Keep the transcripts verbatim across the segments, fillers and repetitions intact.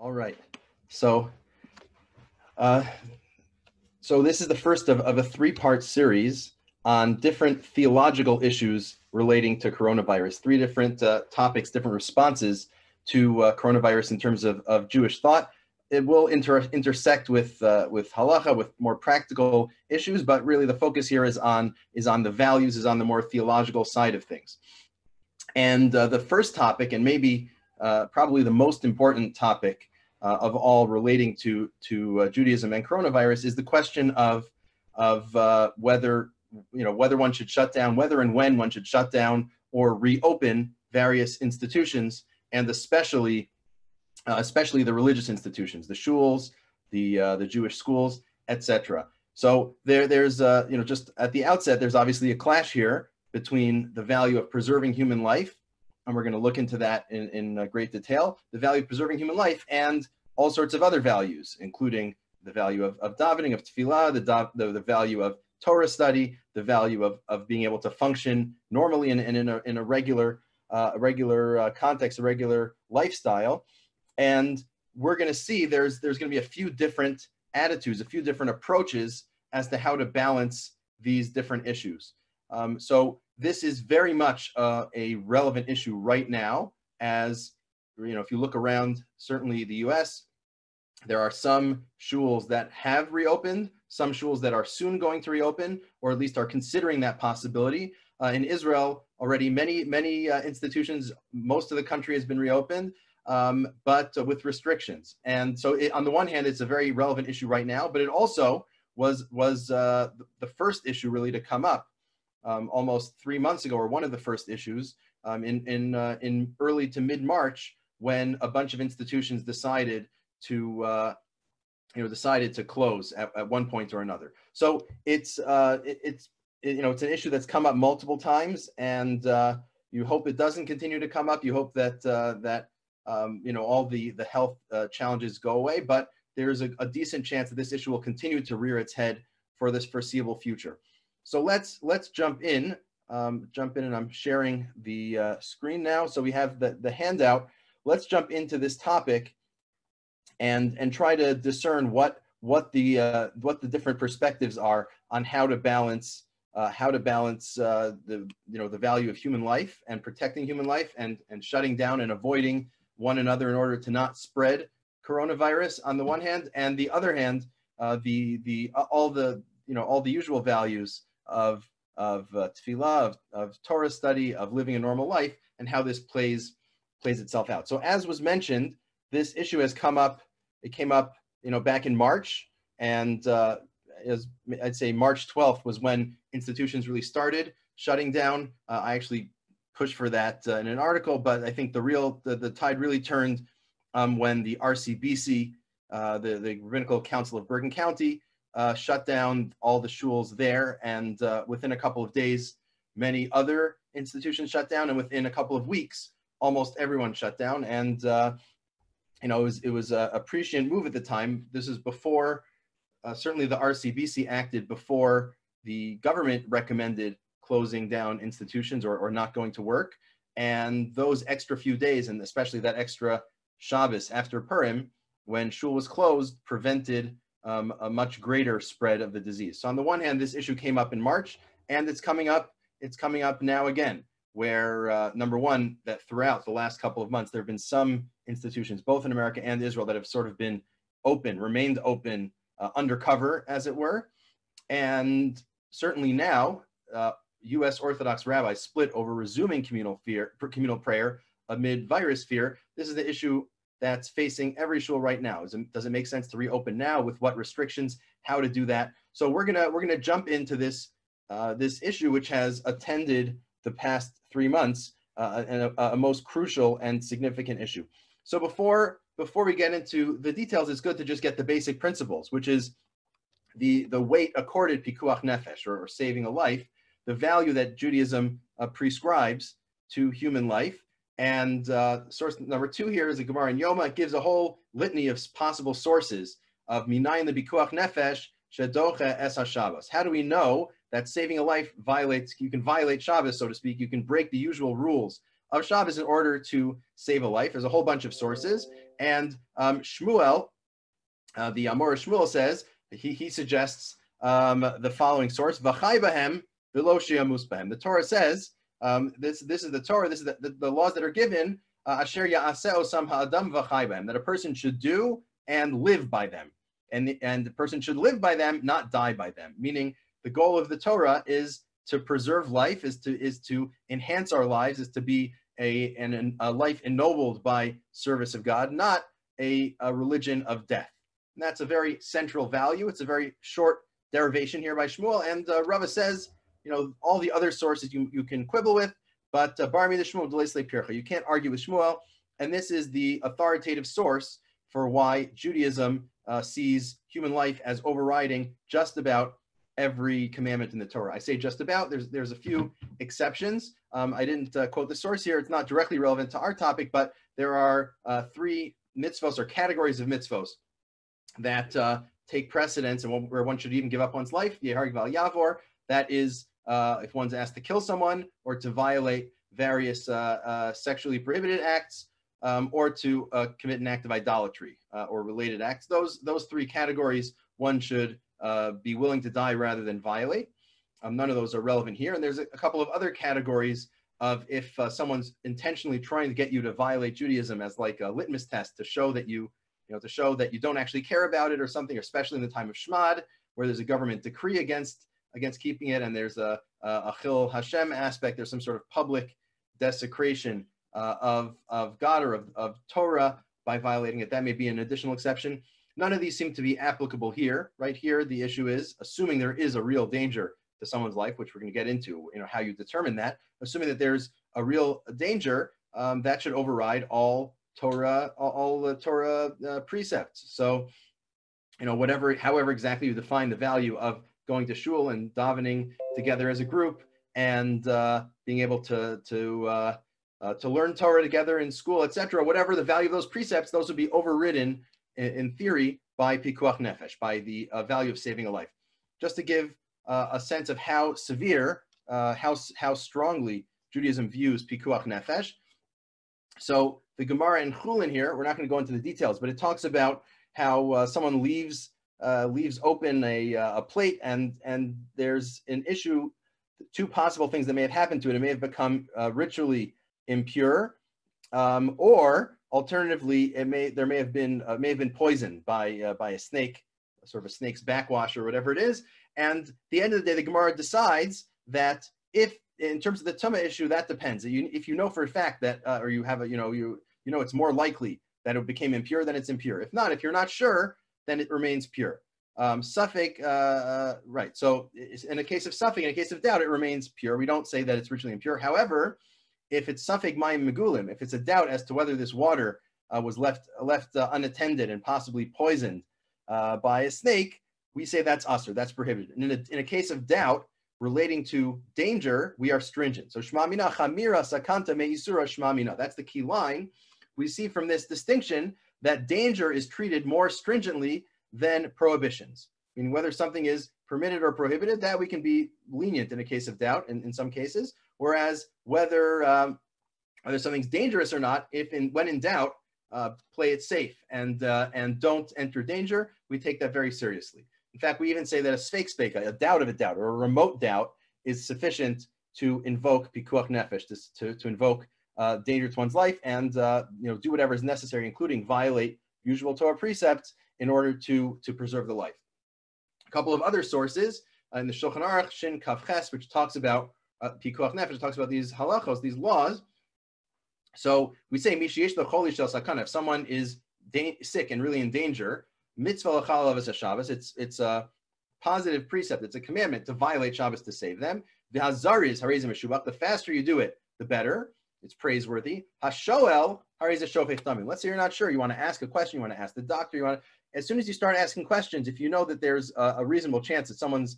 All right. So, uh, so this is the first of, of a three-part series on different theological issues relating to coronavirus. Three different uh, topics, different responses to uh, coronavirus in terms of, of Jewish thought. It will inter- intersect with uh, with halacha, with more practical issues, but really the focus here is on is on the values, is on the more theological side of things. And uh, the first topic, and maybe Uh, probably the most important topic uh, of all relating to to uh, Judaism and coronavirus, is the question of of uh, whether you know whether one should shut down, whether and when one should shut down or reopen various institutions, and especially uh, especially the religious institutions, the shuls, the uh, the Jewish schools, et cetera. So there there's uh, you know just at the outset, there's obviously a clash here between the value of preserving human life, and we're going to look into that in, in uh, great detail, the value of preserving human life, and all sorts of other values, including the value of, of davening, of tefillah, the, da, the, the value of Torah study, the value of, of being able to function normally and in, in, in, a, in a regular, uh, regular uh, context, a regular lifestyle. And we're going to see there's, there's going to be a few different attitudes, a few different approaches as to how to balance these different issues. Um, so this is very much uh, a relevant issue right now, as you know, if you look around, certainly the U S, there are some shuls that have reopened, some shuls that are soon going to reopen, or at least are considering that possibility. Uh, in Israel, already many, many uh, institutions, most of the country has been reopened, um, but uh, with restrictions. And so it, on the one hand, it's a very relevant issue right now, but it also was, was uh, the first issue really to come up Um, almost three months ago, or one of the first issues um, in in uh, in early to mid March, when a bunch of institutions decided to uh, you know decided to close at, at one point or another. So it's uh, it, it's it, you know it's an issue that's come up multiple times, and uh, you hope it doesn't continue to come up. You hope that uh, that um, you know all the the health uh, challenges go away, but there's a, a decent chance that this issue will continue to rear its head for this foreseeable future. So let's let's jump in, um, jump in, and I'm sharing the uh, screen now. So we have the, the handout. Let's jump into this topic, and and try to discern what what the uh, what the different perspectives are on how to balance uh, how to balance uh, the you know the value of human life and protecting human life and and shutting down and avoiding one another in order to not spread coronavirus on the one hand, and the other hand uh, the the uh, all the you know all the usual values of, of uh, tefillah, of, of Torah study, of living a normal life, and how this plays plays itself out. So as was mentioned, this issue has come up, it came up, you know, back in March, and uh, as I'd say March twelfth was when institutions really started shutting down. Uh, I actually pushed for that uh, in an article, but I think the real, the, the tide really turned um, when the R C B C, uh, the, the Rabbinical Council of Bergen County, Uh, shut down all the shuls there, and uh, within a couple of days, many other institutions shut down, and within a couple of weeks, almost everyone shut down. And uh, you know, it was it was a, a prescient move at the time. This is before, uh, certainly the R C B C acted before the government recommended closing down institutions or, or not going to work. And those extra few days, and especially that extra Shabbos after Purim, when shul was closed, prevented Um, a much greater spread of the disease. So on the one hand, this issue came up in March, and it's coming up, it's coming up now again, where uh, number one, that throughout the last couple of months, there have been some institutions, both in America and Israel, that have sort of been open, remained open, uh, undercover, as it were. And certainly now, uh, U S Orthodox rabbis split over resuming communal fear, communal prayer amid virus fear. This is the issue that's facing every shul right now. Is it, does it make sense to reopen now? With what restrictions? How to do that? So we're gonna we're gonna jump into this uh, this issue, which has attended the past three months, uh, and a, a most crucial and significant issue. So before before we get into the details, it's good to just get the basic principles, which is the the weight accorded pikuach nefesh, or, or saving a life, the value that Judaism uh, prescribes to human life. And uh, source number two here is the Gemara in Yoma. It gives a whole litany of possible sources of minayin the bikuach nefesh shedocha es haShabbos. How do we know that saving a life violates? You can violate Shabbos, so to speak. You can break the usual rules of Shabbos in order to save a life. There's a whole bunch of sources. And um, Shmuel, uh, the Amor Shmuel says, he, he suggests um, the following source, V'chai b'hem v'lo sheyamus b'hem. The Torah says, um, this, this is the Torah, this is the, the, the laws that are given, uh, asher ya'aseh osam ha'adam v'chai b'hem, that a person should do and live by them. And the, and the person should live by them, not die by them. Meaning the goal of the Torah is to preserve life, is to is to enhance our lives, is to be a, an, a life ennobled by service of God, not a, a religion of death. And that's a very central value. It's a very short derivation here by Shmuel. And uh, Rav says, you know, all the other sources you, you can quibble with, but uh, Barmi the Shmuel Delesle Pircha, you can't argue with Shmuel. And this is the authoritative source for why Judaism Uh, sees human life as overriding just about every commandment in the Torah. I say just about, there's there's a few exceptions. Um, I didn't uh, quote the source here, it's not directly relevant to our topic, but there are uh, three mitzvos or categories of mitzvos that uh, take precedence and one, where one should even give up one's life, Yehareg Val Yavor, that is uh, if one's asked to kill someone or to violate various uh, uh, sexually prohibited acts, Um, or to uh, commit an act of idolatry uh, or related acts. Those those three categories, one should uh, be willing to die rather than violate. Um, none of those are relevant here. And there's a, a couple of other categories of if uh, someone's intentionally trying to get you to violate Judaism as like a litmus test to show that you, you know, to show that you don't actually care about it or something, especially in the time of Shmad, where there's a government decree against against keeping it, and there's a, a Achil Hashem aspect. There's some sort of public desecration Uh, of, of God or of, of Torah by violating it. That may be an additional exception. None of these seem to be applicable here. Right here, the issue is, assuming there is a real danger to someone's life, which we're going to get into, you know, how you determine that, assuming that there's a real danger, um, that should override all Torah, all, all the Torah uh, precepts. So, you know, whatever, however exactly you define the value of going to shul and davening together as a group and uh, being able to, to, uh, Uh, to learn Torah together in school, et cetera, whatever the value of those precepts, those would be overridden, in, in theory, by pikuach nefesh, by the uh, value of saving a life. Just to give uh, a sense of how severe, uh, how, how strongly Judaism views pikuach nefesh. So the Gemara in Chulin here, we're not going to go into the details, but it talks about how uh, someone leaves uh, leaves open a, uh, a plate and, and there's an issue, two possible things that may have happened to it. It may have become uh, ritually impure, um, or alternatively, it may there may have been uh, may have been poisoned by uh, by a snake, sort of a snake's backwash or whatever it is. And at the end of the day, the Gemara decides that if, in terms of the Tumah issue, that depends. If you know for a fact that, uh, or you have a you know you you know it's more likely that it became impure, then it's impure. If not, if you're not sure, then it remains pure. Um, Suffolk, uh, right? So in a case of Suffolk, in a case of doubt, it remains pure. We don't say that it's ritually impure. However, if it's safek mayim megulim, if it's a doubt as to whether this water uh, was left left uh, unattended and possibly poisoned uh, by a snake, we say that's asur, that's prohibited. And in a, in a case of doubt relating to danger, we are stringent. So shema mina chamira sakanta meisura shema mina. That's the key line. We see from this distinction that danger is treated more stringently than prohibitions. I mean, whether something is permitted or prohibited, that we can be lenient in a case of doubt in, in some cases. Whereas whether um, whether something's dangerous or not, if in, when in doubt, uh, play it safe and uh, and don't enter danger. We take that very seriously. In fact, we even say that a sfeik speika, a doubt of a doubt or a remote doubt, is sufficient to invoke pikuach nefesh, to to invoke uh, danger to one's life, and uh, you know, do whatever is necessary, including violate usual Torah precepts in order to to preserve the life. A couple of other sources uh, in the Shulchan Aruch Shin Kavches, which talks about Uh, pikuach nefesh, talks about these halachos, these laws. So we say, if someone is sick and really in danger, it's, it's a positive precept, it's a commandment to violate Shabbos to save them. The faster you do it, the better. It's praiseworthy. Let's say you're not sure, you want to ask a question, you want to ask the doctor, you want to, as soon as you start asking questions, if you know that there's a, a reasonable chance that someone's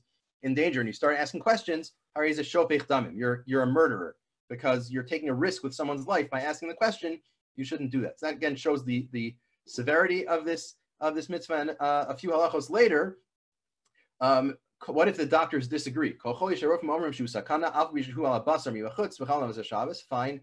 in danger and you start asking questions, you're, you're a murderer because you're taking a risk with someone's life by asking the question. You shouldn't do that. So that again shows the, the severity of this, of this mitzvah. And uh, a few halachos later, um, what if the doctors disagree? Fine,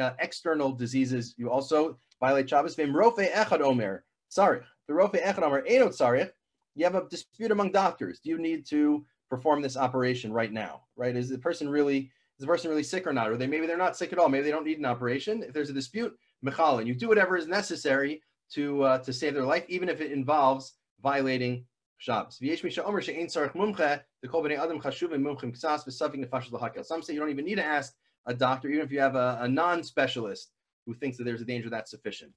uh, external diseases, you also violate Shabbos. Ve'im rofe echad omer tzarich. The rofe echad omer eno tzarich. You have a dispute among doctors. Do you need to perform this operation right now? Right? Is the person really is the person really sick or not? Or they maybe they're not sick at all. Maybe they don't need an operation. If there's a dispute, mechalin, you do whatever is necessary to uh, to save their life, even if it involves violating Shabbos. Some say you don't even need to ask a doctor, even if you have a, a non-specialist who thinks that there's a danger that's sufficient.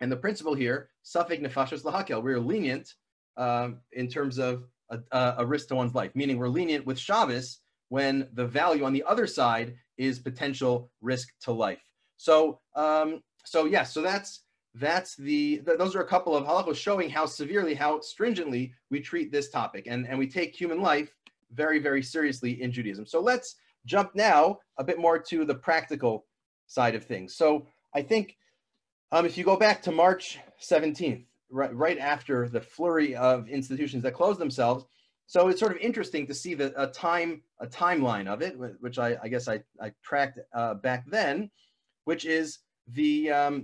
And the principle here, safek nefashos lahakel, we're lenient um, in terms of a, a, a risk to one's life, meaning we're lenient with Shabbos when the value on the other side is potential risk to life. So, um, so yes, yeah, so that's That's the, th those are a couple of halachos showing how severely, how stringently we treat this topic. And, and we take human life very, very seriously in Judaism. So let's jump now a bit more to the practical side of things. So I think um, if you go back to March seventeenth, right, right after the flurry of institutions that closed themselves, so it's sort of interesting to see the, a, time, a timeline of it, which I, I guess I, I tracked uh, back then, which is the... Um,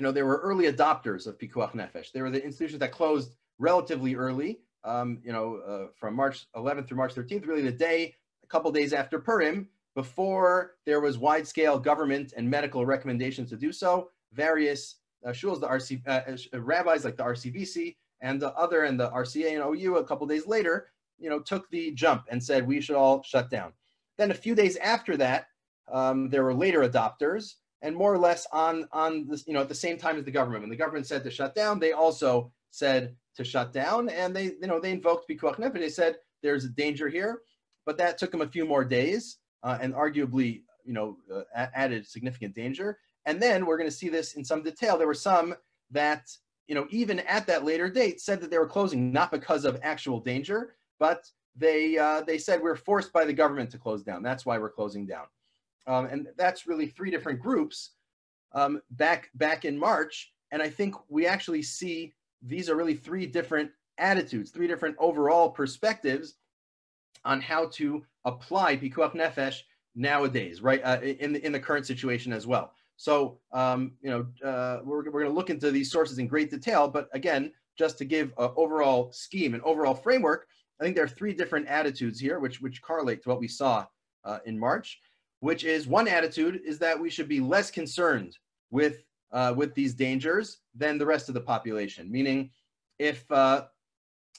You know, there were early adopters of pikuach nefesh. There were the institutions that closed relatively early, um, you know, uh, from March eleventh through March thirteenth, really the day, a couple days after Purim, before there was wide-scale government and medical recommendations to do so. Various uh, shuls, the R C, uh, rabbis like the R C B C and the other, and the R C A and O U a couple days later, you know, took the jump and said, we should all shut down. Then a few days after that, um, there were later adopters, and more or less on, on this, you know, at the same time as the government. When the government said to shut down, they also said to shut down, and they, you know, they invoked pikuach nefesh. They said, there's a danger here, but that took them a few more days, uh, and arguably, you know, uh, added significant danger. And then we're gonna see this in some detail. There were some that, you know, even at that later date said that they were closing, not because of actual danger, but they, uh, they said we're forced by the government to close down. That's why we're closing down. Um, and that's really three different groups um, back back in March. And I think we actually see these are really three different attitudes, three different overall perspectives on how to apply pikuach nefesh nowadays, right, uh, in, the, in the current situation as well. So, um, you know, uh, we're, we're going to look into these sources in great detail. But again, just to give an overall scheme, an overall framework, I think there are three different attitudes here, which, which correlate to what we saw uh, in March. Which is, one attitude is that we should be less concerned with uh, with these dangers than the rest of the population. Meaning, if uh,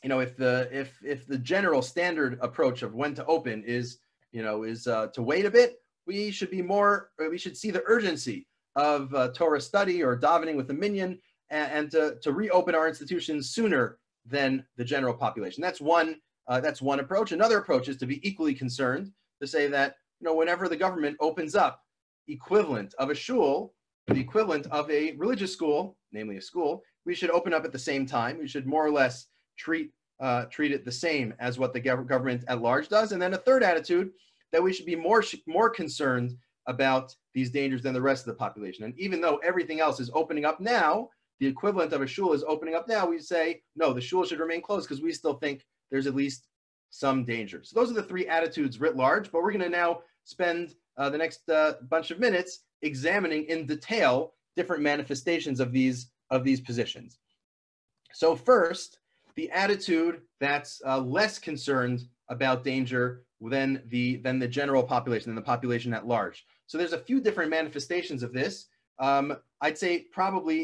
you know, if the if if the general standard approach of when to open is you know is uh, to wait a bit, we should be more. We should see the urgency of uh, Torah study or davening with a minyan, and, and to to reopen our institutions sooner than the general population. That's one. Uh, that's one approach. Another approach is to be equally concerned, to say that, you know, whenever the government opens up, equivalent of a shul, the equivalent of a religious school, namely a school, we should open up at the same time. We should more or less treat uh, treat it the same as what the government at large does. And then a third attitude, that we should be more more concerned about these dangers than the rest of the population. And even though everything else is opening up now, the equivalent of a shul is opening up now, we say, no, the shul should remain closed because we still think there's at least some danger. So those are the three attitudes writ large, but we're going to now spend uh, the next uh, bunch of minutes examining in detail different manifestations of these of these positions. So first, the attitude that's uh, less concerned about danger than the than the general population, than the population at large. So there's a few different manifestations of this. Um, I'd say probably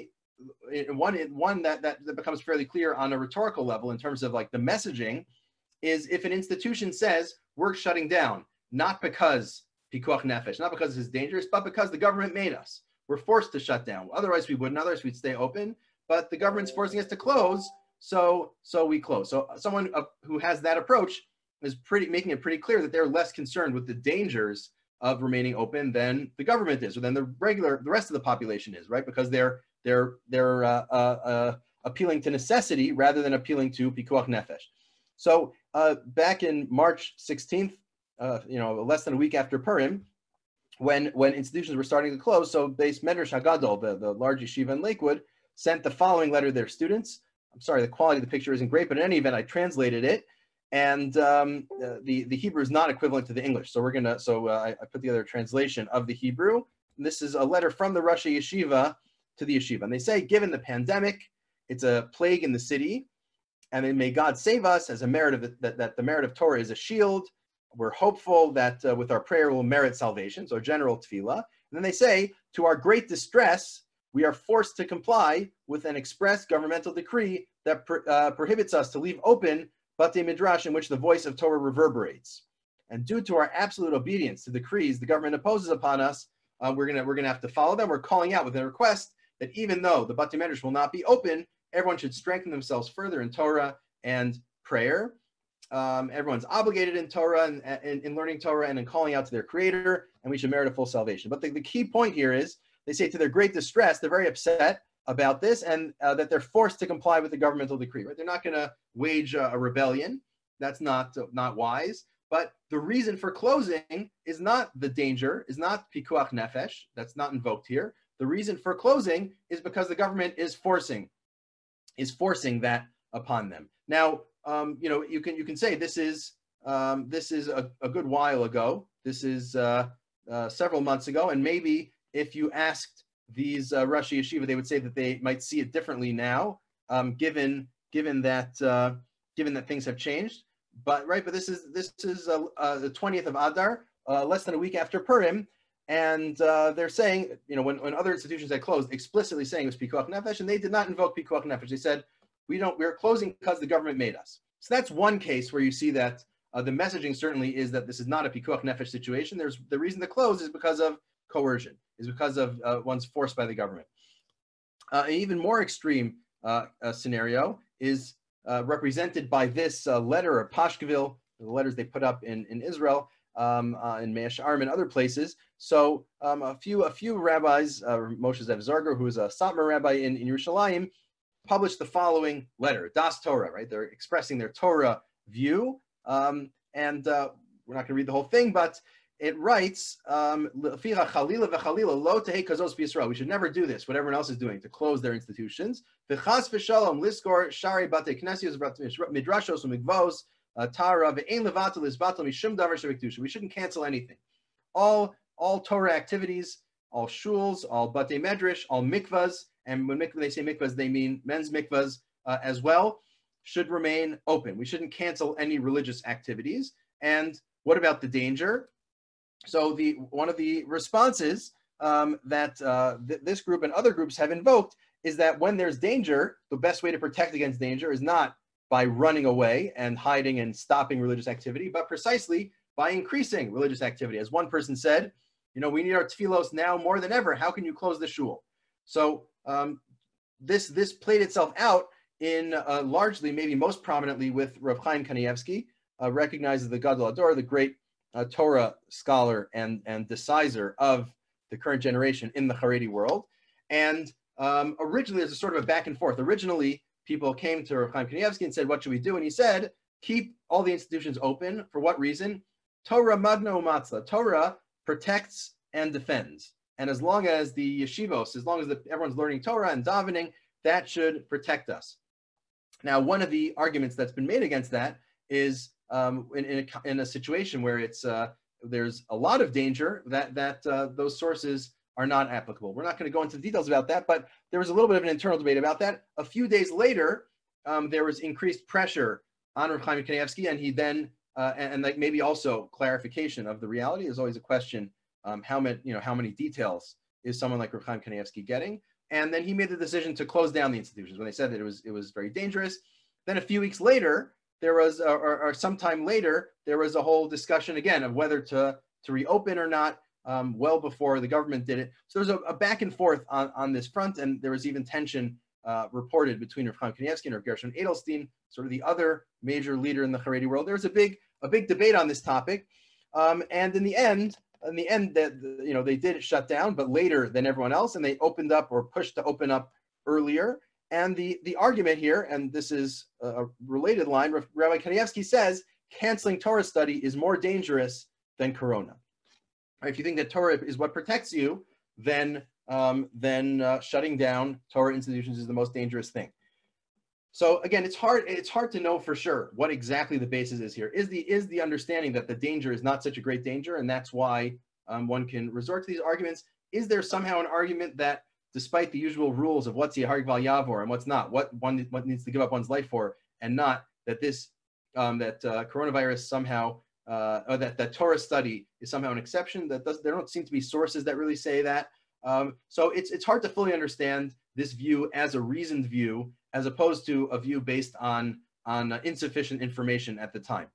one one that, that that becomes fairly clear on a rhetorical level in terms of like the messaging is if an institution says we're shutting down, not because pikuach nefesh, not because it's dangerous, but because the government made us. We're forced to shut down. Otherwise, we wouldn't. Otherwise, we'd stay open. But the government's forcing us to close, so so we close. So someone uh, who has that approach is pretty making it pretty clear that they're less concerned with the dangers of remaining open than the government is, or than the regular the rest of the population is, right? Because they're they're they're uh, uh, uh, appealing to necessity rather than appealing to pikuach nefesh. So uh, back in March sixteenth. Uh, you know, less than a week after Purim, when when institutions were starting to close, so Beis Medrash Hagadol, the, the large yeshiva in Lakewood, sent the following letter to their students. I'm sorry, the quality of the picture isn't great, but in any event, I translated it, and um, the the Hebrew is not equivalent to the English, so we're gonna. So uh, I, I put together a translation of the Hebrew, And this is a letter from the Rosh Yeshiva to the yeshiva. And they say, given the pandemic, it's a plague in the city. And then may God save us as a merit of the, that, that the merit of Torah is a shield. We're hopeful that uh, with our prayer we'll merit salvation, so general tefillah. And then they say, to our great distress, we are forced to comply with an express governmental decree that pr- uh, prohibits us to leave open Batei Midrash in which the voice of Torah reverberates. And due to our absolute obedience to decrees the government imposes upon us, uh, we're gonna we're gonna have to follow them. We're calling out with a request that even though the Batei Midrash will not be open, everyone should strengthen themselves further in Torah and prayer. Um, everyone's obligated in Torah and, and in learning Torah and in calling out to their Creator, and we should merit a full salvation. But the, the key point here is, they say to their great distress, they're very upset about this, and uh, that they're forced to comply with the governmental decree. Right? They're not going to wage a, a rebellion. That's not uh, not wise. But the reason for closing is not the danger, is not pikuach nefesh. That's not invoked here. The reason for closing is because the government is forcing, is forcing that upon them. Now, um, you know, you can you can say this is um, this is a, a good while ago. This is uh, uh, several months ago, and maybe if you asked these uh, Rosh Yeshiva, they would say that they might see it differently now, um, given given that uh, given that things have changed. But right, but this is this is uh, uh, the twentieth of Adar, uh, less than a week after Purim, and uh, they're saying, you know, when, when other institutions had closed, explicitly saying it was pikuach nefesh, and they did not invoke pikuach nefesh. They said we don't, we're closing because the government made us. So that's one case where you see that uh, the messaging certainly is that this is not a pikuach nefesh situation. There's the reason to close is because of coercion, is because of uh, one's forced by the government. Uh, an even more extreme uh, uh, scenario is uh, represented by this uh, letter or Pashkavil, the letters they put up in, in Israel, um, uh, in Meish Aram and other places. So um, a few a few rabbis, uh, Moshe Zev Zargar, who is a Satmer rabbi in, in Yerushalayim, published the following letter, Das Torah, right? They're expressing their Torah view. Um, and uh, we're not going to read the whole thing, but it writes, um, we should never do this, what everyone else is doing, to close their institutions. We shouldn't cancel anything. All, all Torah activities, all shuls, all batei medrash, all mikvahs, and when they say mikvahs, they mean men's mikvahs uh, as well, should remain open. We shouldn't cancel any religious activities. And what about the danger? So the one of the responses um, that uh, th this group and other groups have invoked is that when there's danger, the best way to protect against danger is not by running away and hiding and stopping religious activity, but precisely by increasing religious activity. As one person said, you know, we need our tefillos now more than ever. How can you close the shul? So um, this, this played itself out in uh, largely, maybe most prominently, with Rav Chaim Kanievsky, uh, recognized as the Gadol Hador, the great a Torah scholar and, and decisor of the current generation in the Haredi world. And um, originally, there's a sort of a back and forth. Originally, people came to Rav Chaim Kanievsky and said, what should we do? And he said, keep all the institutions open. For what reason? Torah magna umatzla. Torah protects and defends. And as long as the yeshivos, as long as the, everyone's learning Torah and davening, that should protect us. Now, one of the arguments that's been made against that is Um, in, in, a, in a situation where it's uh, there's a lot of danger, that that uh, those sources are not applicable. We're not going to go into the details about that, but there was a little bit of an internal debate about that. A few days later, um, there was increased pressure on Rav Chaim Kanievsky, and he then uh, and, and like maybe also clarification of the reality. There's always a question: um, how many you know how many details is someone like Rav Chaim Kanievsky getting? And then he made the decision to close down the institutions when they said that it was it was very dangerous. Then a few weeks later, there was, or, or, or sometime later, there was a whole discussion again of whether to, to reopen or not, um, well before the government did it. So there was a, a back and forth on, on this front, and there was even tension uh, reported between Rav Chaim Kanievsky and Rav Gershon Edelstein, sort of the other major leader in the Haredi world. There was a big, a big debate on this topic, um, and in the end, in the end, that you know they did shut down, but later than everyone else, and they opened up or pushed to open up earlier. And the, the argument here, and this is a related line, Rabbi Kanievsky says, canceling Torah study is more dangerous than corona. If you think that Torah is what protects you, then, um, then uh, shutting down Torah institutions is the most dangerous thing. So again, it's hard, it's hard to know for sure what exactly the basis is here. Is the, is the understanding that the danger is not such a great danger, and that's why um, one can resort to these arguments. Is there somehow an argument that, despite the usual rules of what's Yehareg Val Yavor and what's not, what one what needs to give up one's life for, and not that this um, that uh, coronavirus somehow uh, or that that Torah study is somehow an exception? That does, there don't seem to be sources that really say that. Um, so it's it's hard to fully understand this view as a reasoned view, as opposed to a view based on on uh, insufficient information at the time.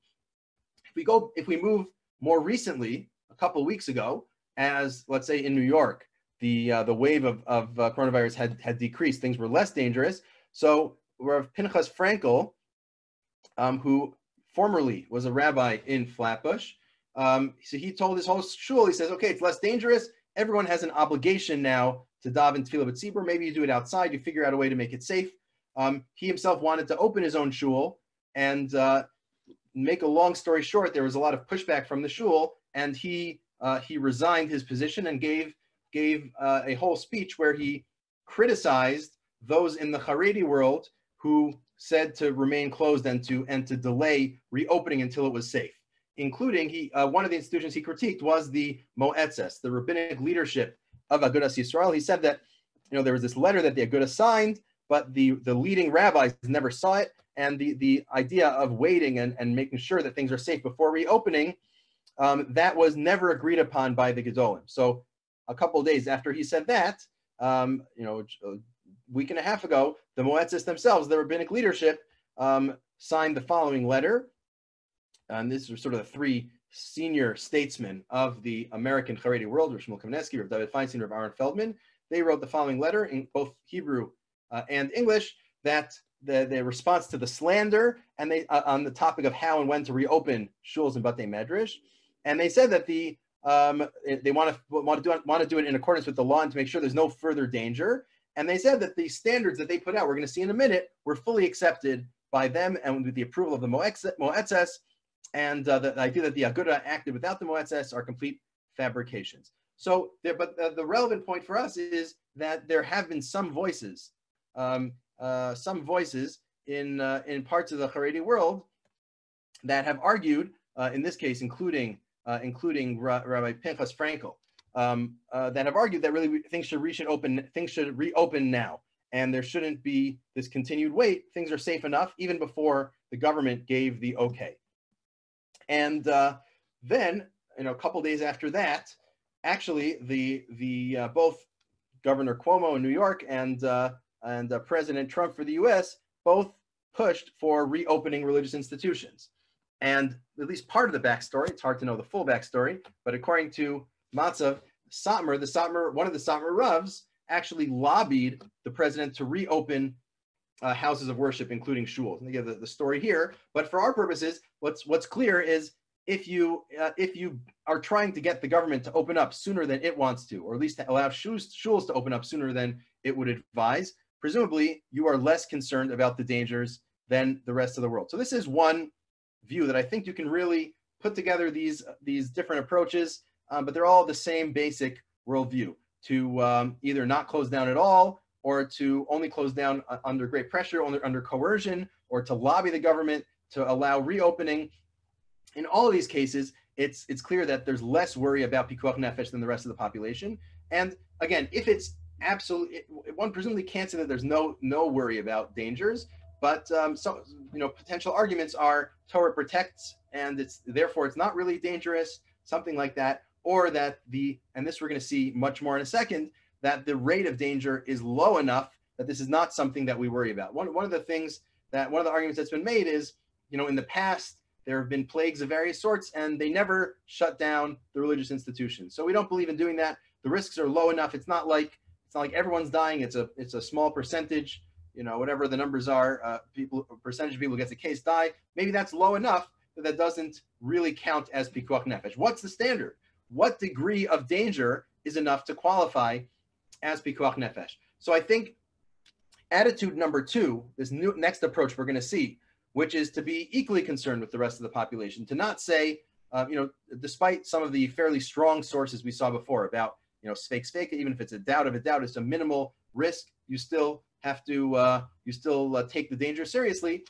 If we go, if we move more recently, a couple weeks ago, as let's say in New York, the uh, the wave of, of uh, coronavirus had had decreased, things were less dangerous. So Rav Pinchas Frankel, um, who formerly was a rabbi in Flatbush, um, so he told his whole shul, he says, okay, it's less dangerous. Everyone has an obligation now to daven tefillah b'tzibur. Maybe you do it outside. You figure out a way to make it safe. Um, he himself wanted to open his own shul, and uh, make a long story short, there was a lot of pushback from the shul, and he uh, he resigned his position and gave gave uh, a whole speech where he criticized those in the Haredi world who said to remain closed and to and to delay reopening until it was safe. Including he uh, one of the institutions he critiqued was the Moetzes, the rabbinic leadership of Agudas Yisrael. He said that you know there was this letter that the Agudas signed, but the, the leading rabbis never saw it, and the, the idea of waiting and, and making sure that things are safe before reopening, um, that was never agreed upon by the Gedolim. So a couple of days after he said that, um, you know, a week and a half ago, the Moetzes themselves, the rabbinic leadership, um, signed the following letter. And this is sort of the three senior statesmen of the American Haredi world, Rav Chaim Kanievsky, Rav David Feinstein, Rav Aaron Feldman. They wrote the following letter in both Hebrew uh, and English, that the, the response to the slander and they uh, on the topic of how and when to reopen shuls and batei medrash. And they said that the um, they want to want to do want to do it in accordance with the law and to make sure there's no further danger. And they said that the standards that they put out, we're going to see in a minute, were fully accepted by them and with the approval of the Moetzes. And uh, the, the idea that the Aguda acted without the Moetzes are complete fabrications. So, there, but the, the relevant point for us is that there have been some voices, um, uh, some voices in uh, in parts of the Haredi world that have argued, uh, in this case, including uh, including Ra Rabbi Pinchas Frankel, um, uh, that have argued that really things should re should open things should reopen now, and there shouldn't be this continued wait. Things are safe enough even before the government gave the okay. And uh, then, you know, a couple days after that, actually, the the uh, both Governor Cuomo in New York and uh, and uh, President Trump for the U S both pushed for reopening religious institutions. And at least part of the backstory, it's hard to know the full backstory, but according to Matzav, Satmer, the Satmer, one of the Satmer Ravs actually lobbied the president to reopen Uh, houses of worship, including shuls. And again, the, the story here, but for our purposes, what's what's clear is if you uh, if you are trying to get the government to open up sooner than it wants to, or at least to allow shuls, shuls to open up sooner than it would advise, presumably you are less concerned about the dangers than the rest of the world. So this is one view that I think you can really put together these these different approaches, um, but they're all the same basic worldview to um, either not close down at all, or to only close down under great pressure, under, under coercion, or to lobby the government to allow reopening. In all of these cases, it's it's clear that there's less worry about pikuach nefesh than the rest of the population. And again, if it's absolutely, it, one presumably can't say that there's no no worry about dangers, but um, so, you know, potential arguments are Torah protects, and it's therefore it's not really dangerous, something like that, or that the, and this we're gonna see much more in a second, that the rate of danger is low enough that this is not something that we worry about. One, one of the things that, one of the arguments that's been made is, you know, in the past, there have been plagues of various sorts and they never shut down the religious institutions. So we don't believe in doing that. The risks are low enough. It's not like, it's not like everyone's dying. It's a, it's a small percentage, you know, whatever the numbers are, uh, people, percentage of people who gets a case die. Maybe that's low enough that that doesn't really count as pikuach nefesh. What's the standard? What degree of danger is enough to qualify as pikuach nefesh? So I think attitude number two, this new next approach we're going to see, which is to be equally concerned with the rest of the population, to not say, uh, you know, despite some of the fairly strong sources we saw before about, you know, sfeik sfeika, even if it's a doubt of a doubt, it's a minimal risk. You still have to, uh, you still uh, take the danger seriously.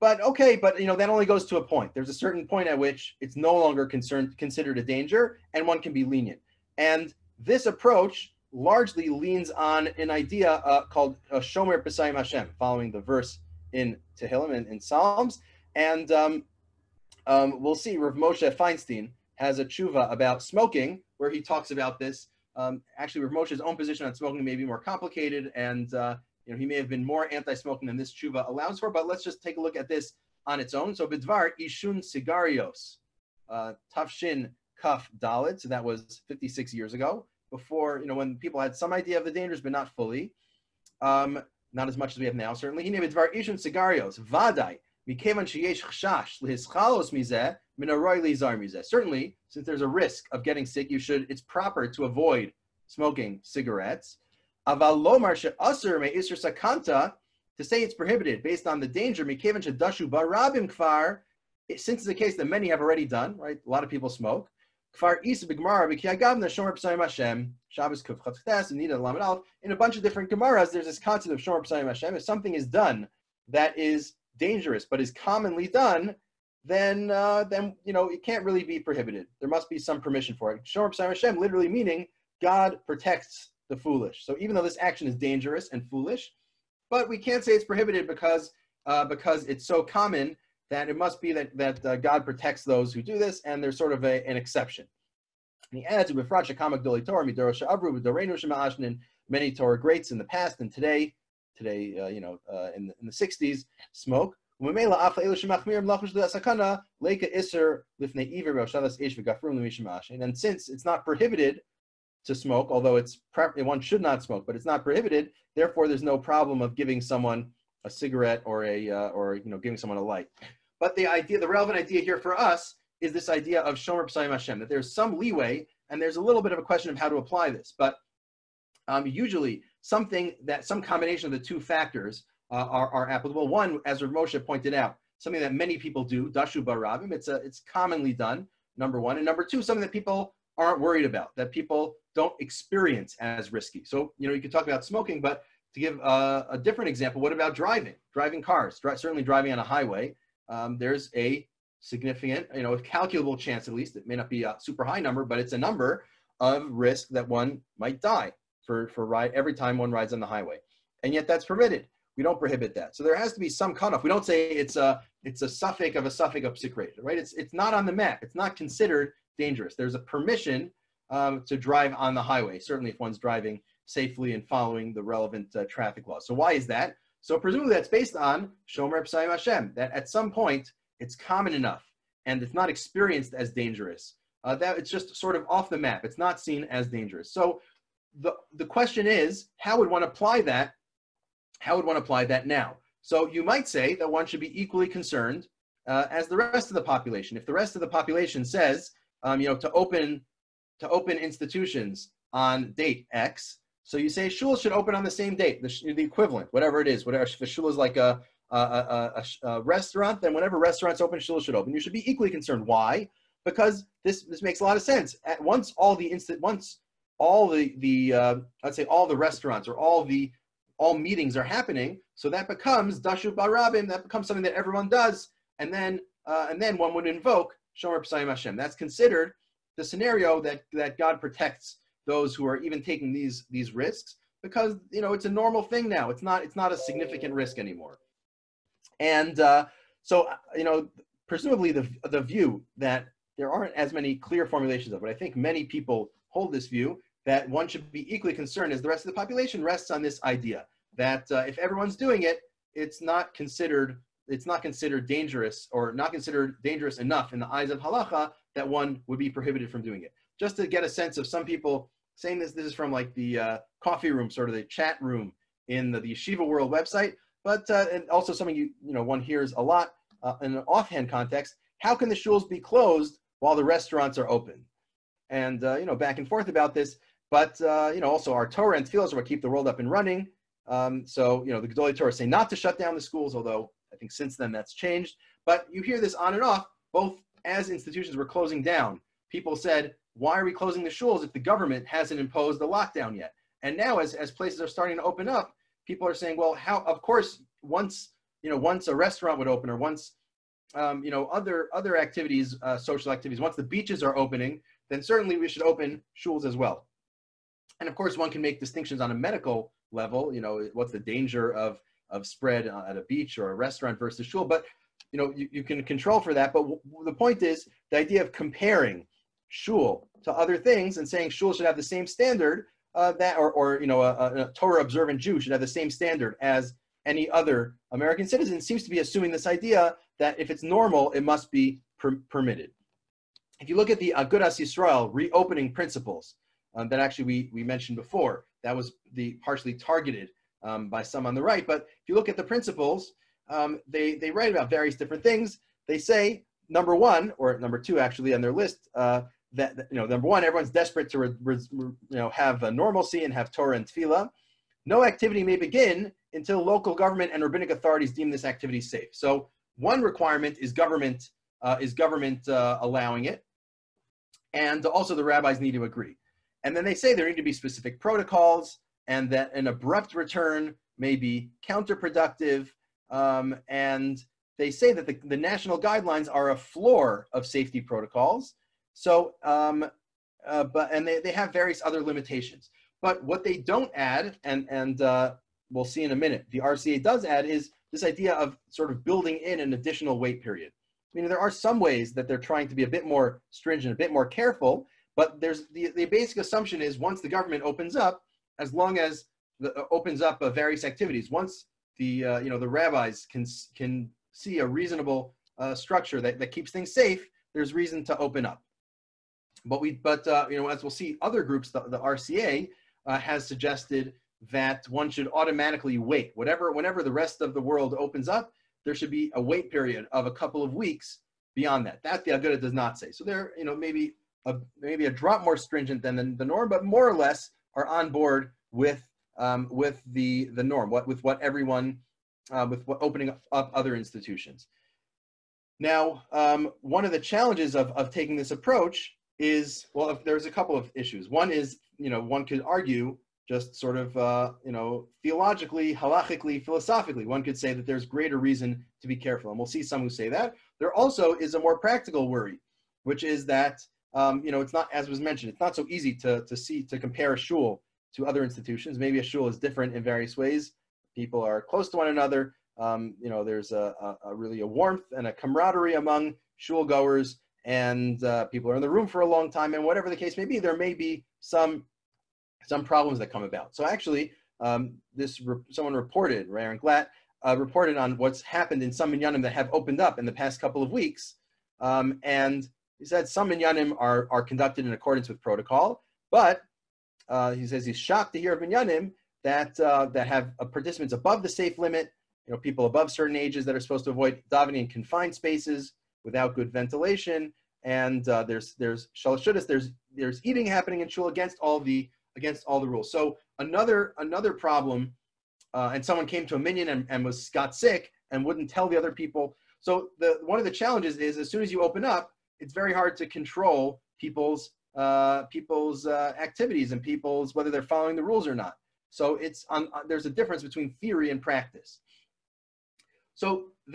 But okay, but you know, that only goes to a point. There's a certain point at which it's no longer concerned, considered a danger, and one can be lenient. And this approach largely leans on an idea uh, called uh, Shomer Pesayim Hashem, following the verse in Tehillim and in Psalms. And um, um, we'll see, Rav Moshe Feinstein has a tshuva about smoking, where he talks about this. Um, actually, Rav Moshe's own position on smoking may be more complicated, and uh, you know, he may have been more anti-smoking than this tshuva allows for, but let's just take a look at this on its own. So, Bidvar Ishun Sigarios, uh, Tafshin Kaf Dalit, so that was fifty-six years ago, before, you know, when people had some idea of the dangers, but not fully, um, not as much as we have now, certainly. He named Bidvar Ishun Sigarios, Vadai, Mikevan Sheyesh Chshash, L'Hischalos Mizeh, certainly, since there's a risk of getting sick, you should, it's proper to avoid smoking cigarettes. To say it's prohibited based on the danger, Dashub Barabbim, since it's a case that many have already done, right? A lot of people smoke. In a bunch of different Gemaras, there's this concept of Shomer Pesayim Hashem. If something is done that is dangerous, but is commonly done, then, uh, then you know, it can't really be prohibited. There must be some permission for it. Shomer Pesayim Hashem literally meaning God protects the foolish. So even though this action is dangerous and foolish, but we can't say it's prohibited because, uh, because it's so common that it must be that, that uh, God protects those who do this, and there's sort of a, an exception. And he adds, many Torah greats in the past and today, today uh, you know, uh, in, the, in the sixties, smoke. And since it's not prohibited to smoke, although it's pre- one should not smoke, but it's not prohibited, therefore there's no problem of giving someone a cigarette or a uh, or you know giving someone a light. But the idea, the relevant idea here for us, is this idea of Shomer Pesayim Hashem, that there's some leeway, and there's a little bit of a question of how to apply this. But um, usually something that some combination of the two factors Uh, are, are applicable. One, as Rav Moshe pointed out, something that many people do, Dashu Barabim, it's, a, it's commonly done, number one. And number two, something that people aren't worried about, that people don't experience as risky. So, you know, you could talk about smoking, but to give uh, a different example, what about driving? Driving cars, dri- certainly driving on a highway, um, there's a significant, you know, a calculable chance at least, it may not be a super high number, but it's a number of risk that one might die for, for ride every time one rides on the highway. And yet that's permitted. We don't prohibit that. So there has to be some cutoff. We don't say it's a it's a suffix of a suffix obsecrated, right? It's it's not on the map. It's not considered dangerous. There's a permission um, to drive on the highway, certainly if one's driving safely and following the relevant uh, traffic laws. So why is that? So presumably that's based on Shomer Pesayim Hashem, that at some point it's common enough and it's not experienced as dangerous. Uh, that it's just sort of off the map. It's not seen as dangerous. So the the question is, how would one apply that? How would one apply that now? So you might say that one should be equally concerned uh, as the rest of the population. If the rest of the population says, um, you know, to open to open institutions on date X, so you say shuls should open on the same date, the, sh- the equivalent, whatever it is. Whatever, if a shul is like a, a, a, a, a restaurant, then whenever restaurants open, shuls should open. You should be equally concerned. Why? Because this this makes a lot of sense. At once all the instant, once all the the uh, let's say all the restaurants or all the all meetings are happening, so that becomes Dashub Barabbim, that becomes something that everyone does, and then uh, and then one would invoke Shomer Pesayim Hashem. That's considered the scenario that, that God protects those who are even taking these these risks, because you know it's a normal thing now. It's not it's not a significant risk anymore. And uh, so you know presumably the the view that there aren't as many clear formulations of, but I think many people hold this view, that one should be equally concerned as the rest of the population, rests on this idea that uh, if everyone's doing it, it's not considered it's not considered dangerous or not considered dangerous enough in the eyes of halacha that one would be prohibited from doing it. Just to get a sense of some people saying this, this is from like the uh, coffee room, sort of the chat room in the, the Yeshiva World website, but uh, and also something you you know one hears a lot uh, in an offhand context. How can the shuls be closed while the restaurants are open? And uh, you know back and forth about this. But, uh, you know, also our Torah and tefillah are what keep the world up and running. Um, so, you know, the Gedolei Torah say not to shut down the schools, although I think since then that's changed. But you hear this on and off, both as institutions were closing down. People said, why are we closing the shuls if the government hasn't imposed a lockdown yet? And now as, as places are starting to open up, people are saying, well, how, of course, once, you know, once a restaurant would open, or once, um, you know, other other activities, uh, social activities, once the beaches are opening, then certainly we should open shuls as well. And of course, one can make distinctions on a medical level, you know, what's the danger of, of spread at a beach or a restaurant versus shul, but, you know, you, you can control for that. But w the point is, the idea of comparing shul to other things and saying shul should have the same standard uh, that, or, or, you know, a, a Torah observant Jew should have the same standard as any other American citizen, seems to be assuming this idea that if it's normal, it must be per permitted. If you look at the Agudas Yisrael reopening principles, Um, that actually we, we mentioned before, that was the partially targeted um, by some on the right. But if you look at the principles, um, they, they write about various different things. They say, number one, or number two actually on their list, uh, that, you know, number one, everyone's desperate to re, re, you know, have a normalcy and have Torah and tefillah. No activity may begin until local government and rabbinic authorities deem this activity safe. So one requirement is government, uh, is government uh, allowing it. And also the rabbis need to agree. And then they say there need to be specific protocols, and that an abrupt return may be counterproductive. Um, and they say that the, the national guidelines are a floor of safety protocols. So, um, uh, but, and they, they have various other limitations. But what they don't add, and, and uh, we'll see in a minute, the R C A does add, is this idea of sort of building in an additional wait period. I mean, there are some ways that they're trying to be a bit more stringent, a bit more careful. But there's the, the basic assumption is once the government opens up, as long as the, uh, opens up uh, various activities, once the uh, you know the rabbis can can see a reasonable uh, structure that, that keeps things safe, there's reason to open up. But we but uh, you know as we'll see, other groups, the, the R C A uh, has suggested that one should automatically wait. Whatever whenever the rest of the world opens up, there should be a wait period of a couple of weeks beyond that. That the Aguda does not say. So there you know maybe. A, maybe a drop more stringent than the, the norm, but more or less are on board with um, with the the norm, what with what everyone uh, with what opening up, up other institutions. Now, um, one of the challenges of of taking this approach is, well, if there's a couple of issues. One is, you know, one could argue just sort of uh, you know theologically, halachically, philosophically, one could say that there's greater reason to be careful, and we'll see some who say that. There also is a more practical worry, which is that. Um, you know, it's not, as was mentioned, it's not so easy to, to see, to compare a shul to other institutions. Maybe a shul is different in various ways. People are close to one another. Um, you know, there's a, a, a really a warmth and a camaraderie among shul goers, and uh, people are in the room for a long time, and whatever the case may be, there may be some, some problems that come about. So actually, um, this, re someone reported, Aaron Glatt, uh, reported on what's happened in some minyanim that have opened up in the past couple of weeks, um, and he said some minyanim are, are conducted in accordance with protocol, but uh, he says he's shocked to hear of minyanim that, uh, that have uh, participants above the safe limit, you know, people above certain ages that are supposed to avoid davening in confined spaces without good ventilation. And uh, there's, there's shalashudas, there's, there's eating happening in shul against all the, against all the rules. So another, another problem, uh, and someone came to a minyan and, and was, got sick and wouldn't tell the other people. So the, one of the challenges is, as soon as you open up, it's very hard to control people's uh, people's uh, activities and people's, whether they're following the rules or not. So it's on, on, there's a difference between theory and practice. So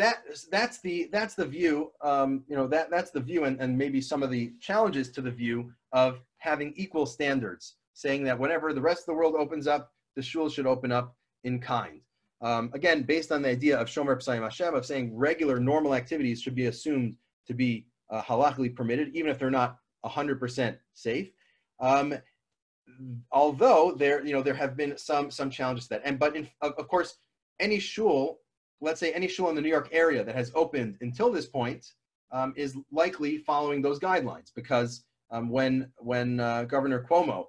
that that's the that's the view, um, you know that that's the view, and, and maybe some of the challenges to the view of having equal standards, saying that whenever the rest of the world opens up, the shul should open up in kind. Um, again, based on the idea of Shomer Pesayim Hashem, of saying regular normal activities should be assumed to be Uh, halachically permitted, even if they're not one hundred percent safe. Um, although there, you know, there have been some some challenges to that. And but in, of, of course, any shul, let's say any shul in the New York area that has opened until this point, um, is likely following those guidelines, because um, when when uh, Governor Cuomo,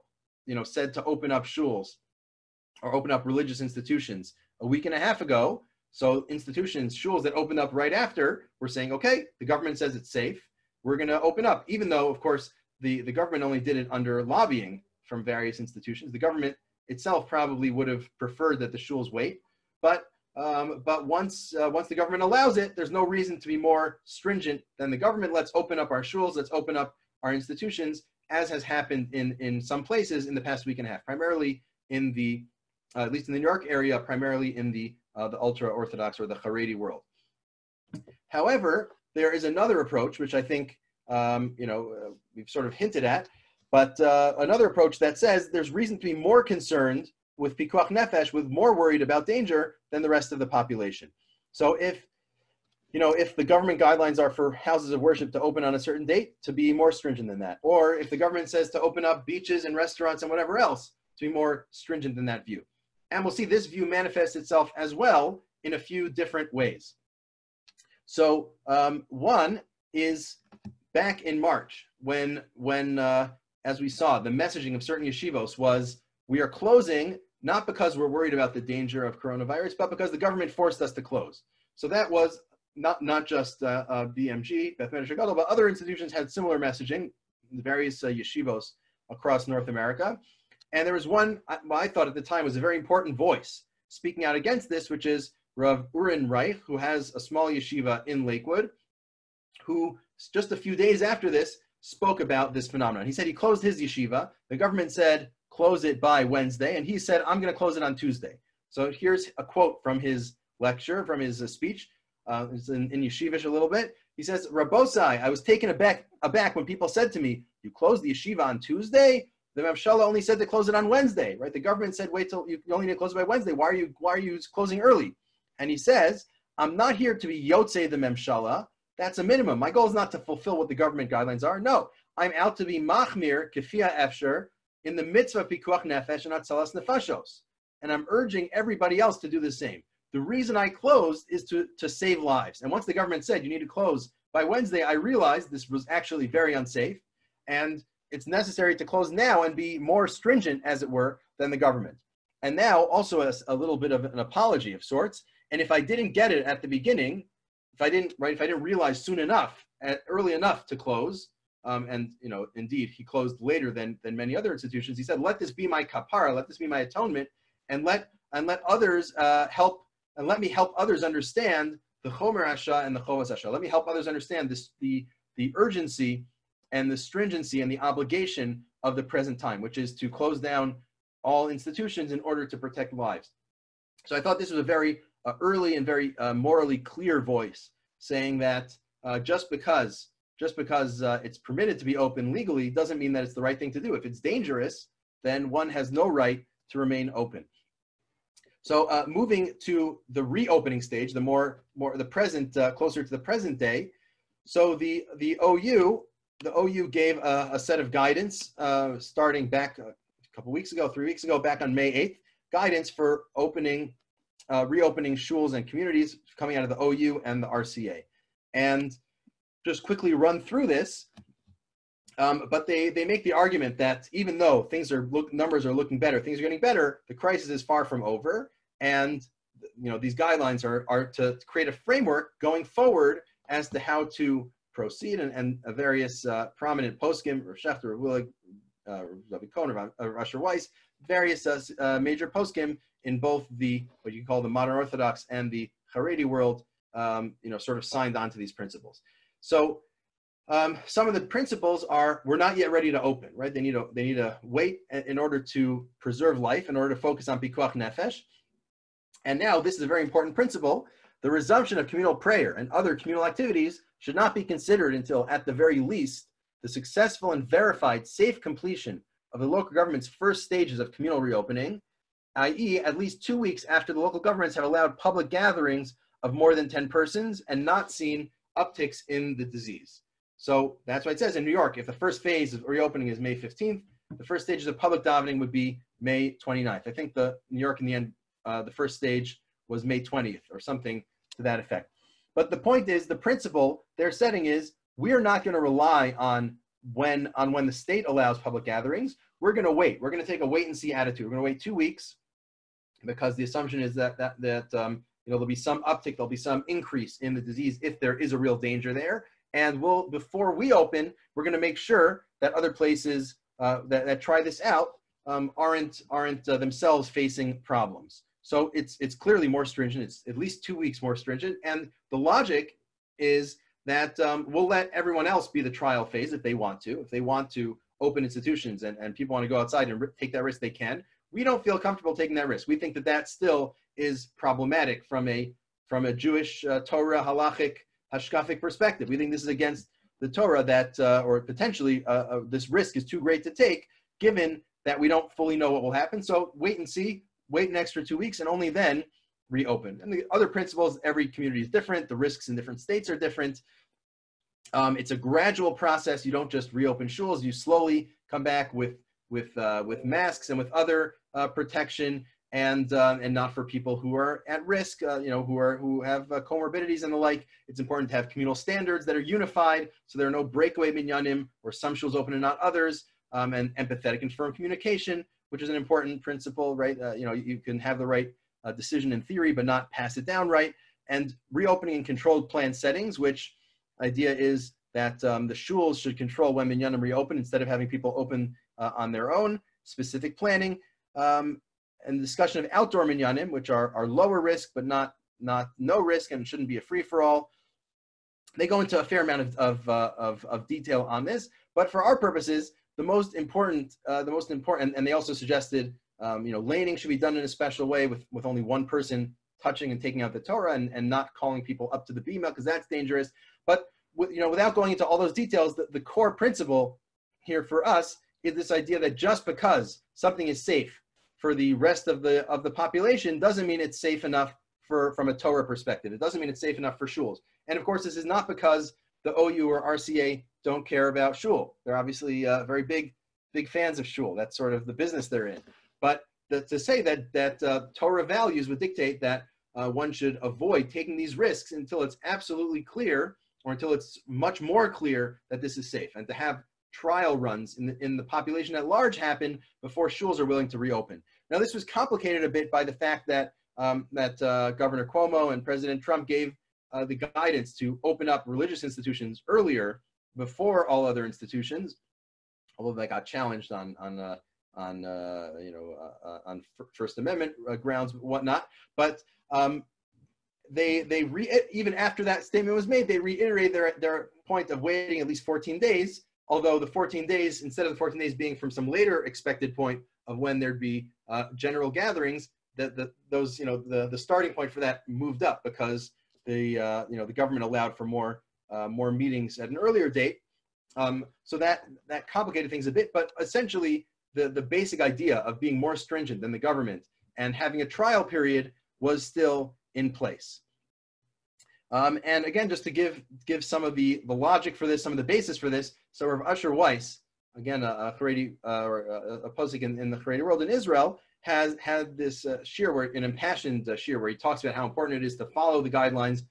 you know, said to open up shuls or open up religious institutions a week and a half ago, so institutions, shuls that opened up right after, were saying, okay, the government says it's safe, we're going to open up, even though, of course, the, the government only did it under lobbying from various institutions. The government itself probably would have preferred that the shuls wait, but, um, but once, uh, once the government allows it, there's no reason to be more stringent than the government. Let's open up our shuls, let's open up our institutions, as has happened in, in some places in the past week and a half, primarily in the, uh, at least in the New York area, primarily in the uh, the ultra-Orthodox or the Haredi world. However, there is another approach, which I think, um, you know, uh, we've sort of hinted at, but uh, another approach that says there's reason to be more concerned with pikuach nefesh, with more worried about danger than the rest of the population. So if, you know, if the government guidelines are for houses of worship to open on a certain date, to be more stringent than that. Or if the government says to open up beaches and restaurants and whatever else, to be more stringent than that view. And we'll see this view manifest itself as well in a few different ways. So um, one is back in March when, when uh, as we saw, the messaging of certain yeshivos was, we are closing not because we're worried about the danger of coronavirus, but because the government forced us to close. So that was not, not just uh, uh, B M G, Beth Medrash Gadol, but other institutions had similar messaging, various uh, yeshivos across North America. And there was one, well, I thought at the time was a very important voice speaking out against this, which is Rav Reich, who has a small yeshiva in Lakewood, who just a few days after this spoke about this phenomenon. He said he closed his yeshiva. The government said, close it by Wednesday. And he said, I'm going to close it on Tuesday. So here's a quote from his lecture, from his uh, speech. Uh, it's in, in yeshivish a little bit. He says, Rabosai, I was taken aback, aback when people said to me, you closed the yeshiva on Tuesday? The Mevshala only said to close it on Wednesday, right? The government said, wait till you only need to close it by Wednesday. Why are you, why are you closing early? And he says, I'm not here to be Yotze the Mevshala. That's a minimum. My goal is not to fulfill what the government guidelines are. No, I'm out to be Machmir, Kefia Efsher, in the mitzvah Pikuach Nefesh and Atzalas Nefashos. And I'm urging everybody else to do the same. The reason I closed is to, to save lives. And once the government said, you need to close by Wednesday, I realized this was actually very unsafe. And it's necessary to close now and be more stringent, as it were, than the government. And now also a, a little bit of an apology of sorts. And if I didn't get it at the beginning, if I didn't, right, if I didn't realize soon enough, at, early enough to close, um, and, you know, indeed, he closed later than, than many other institutions. He said, let this be my kapara, let this be my atonement, and let, and let others uh, help, and let me help others understand the chomer hasha and the chovas hasha. Let me help others understand this, the, the urgency and the stringency and the obligation of the present time, which is to close down all institutions in order to protect lives. So I thought this was a very uh, early and very uh, morally clear voice saying that uh, just because, just because uh, it's permitted to be open legally doesn't mean that it's the right thing to do. If it's dangerous, then one has no right to remain open. So uh, moving to the reopening stage, the more, more the present, uh, closer to the present day. So the, the O U, the O U gave a, a set of guidance uh, starting back a couple weeks ago, three weeks ago, back on May eighth, guidance for opening, uh, reopening shuls and communities coming out of the O U and the R C A. And just quickly run through this, um, but they, they make the argument that even though things are look, numbers are looking better, things are getting better, the crisis is far from over. And you know these guidelines are, are to create a framework going forward as to how to proceed, and, and uh, various uh, prominent poskim, Rav Schechter, Rav Willig, uh, Rabbi Cohen, Rav Asher Weiss, various uh, uh, major poskim in both the, what you call the modern Orthodox and the Haredi world, um, you know, sort of signed on to these principles. So um, some of the principles are, we're not yet ready to open, right? They need to, they need to wait in order to preserve life, in order to focus on pikuach nefesh. And now this is a very important principle. The resumption of communal prayer and other communal activities should not be considered until, at the very least, the successful and verified safe completion of the local government's first stages of communal reopening, that is at least two weeks after the local governments have allowed public gatherings of more than ten persons and not seen upticks in the disease. So that's why it says in New York, if the first phase of reopening is May fifteenth, the first stages of public davening would be May twenty-ninth. I think the New York in the end, uh, the first stage was May twentieth or something to that effect. But the point is, the principle they're setting is, we're not going to rely on when, on when the state allows public gatherings. We're going to wait. We're going to take a wait and see attitude. We're going to wait two weeks because the assumption is that, that, that um, you know, there'll be some uptick, there'll be some increase in the disease if there is a real danger there. And we'll, before we open, we're going to make sure that other places uh, that, that try this out um, aren't, aren't uh, themselves facing problems. So it's, it's clearly more stringent. It's at least two weeks more stringent. And the logic is that um, we'll let everyone else be the trial phase if they want to. If they want to open institutions and, and people want to go outside and take that risk, they can. we don't feel comfortable taking that risk. We think that that still is problematic from a from a Jewish uh, Torah halachic hashkafic perspective. We think this is against the Torah, that uh, or potentially uh, uh, this risk is too great to take, given that we don't fully know what will happen. So wait and see, wait an extra two weeks, and only then reopen. And the other principles, every community is different. The risks in different states are different. Um, it's a gradual process. You don't just reopen shuls. You slowly come back with with uh, with masks and with other uh, protection, and uh, and not for people who are at risk. Uh, you know, who are who have uh, comorbidities and the like. It's important to have communal standards that are unified, so there are no breakaway minyanim or some shuls open and not others. Um, and empathetic and firm communication, which is an important principle, right? Uh, you know, you can have the right uh, decision in theory, but not pass it down right. And reopening in controlled plan settings, which idea is that um, the shuls should control when minyanim reopen instead of having people open uh, on their own, specific planning, um, and the discussion of outdoor minyanim, which are, are lower risk, but not, not no risk and shouldn't be a free-for-all. They go into a fair amount of, of, uh, of, of detail on this, but for our purposes, the most important, uh, the most important, and, and they also suggested, um, you know, laning should be done in a special way with, with only one person touching and taking out the Torah, and, and not calling people up to the bima, because that's dangerous. But, with, you know, without going into all those details, the, the core principle here for us is this idea that just because something is safe for the rest of the of the population doesn't mean it's safe enough for from a Torah perspective. It doesn't mean it's safe enough for shuls. And of course, this is not because the O U or R C A don't care about shul. They're obviously uh, very big, big fans of shul. That's sort of the business they're in. But the, to say that that uh, Torah values would dictate that uh, one should avoid taking these risks until it's absolutely clear, or until it's much more clear that this is safe, and to have trial runs in the, in the population at large happen before shuls are willing to reopen. Now, this was complicated a bit by the fact that um, that uh, Governor Cuomo and President Trump gave uh, the guidance to open up religious institutions earlier, before all other institutions, although they got challenged on on uh, on uh, you know uh, on First Amendment grounds and whatnot. But um, they they re even after that statement was made, they reiterated their their point of waiting at least fourteen days. Although the fourteen days, instead of the fourteen days being from some later expected point of when there'd be uh, general gatherings, that the, those you know the the starting point for that moved up, because the uh, you know the government allowed for more. Uh, more meetings at an earlier date, um, so that that complicated things a bit. But essentially, the the basic idea of being more stringent than the government and having a trial period was still in place. Um, and again, just to give give some of the the logic for this, some of the basis for this. So, Rav Usher Weiss, again, a, a Haredi uh, or a, a posik in, in the Haredi world in Israel, has had this uh, shir, where an impassioned uh, shir, where he talks about how important it is to follow the guidelines,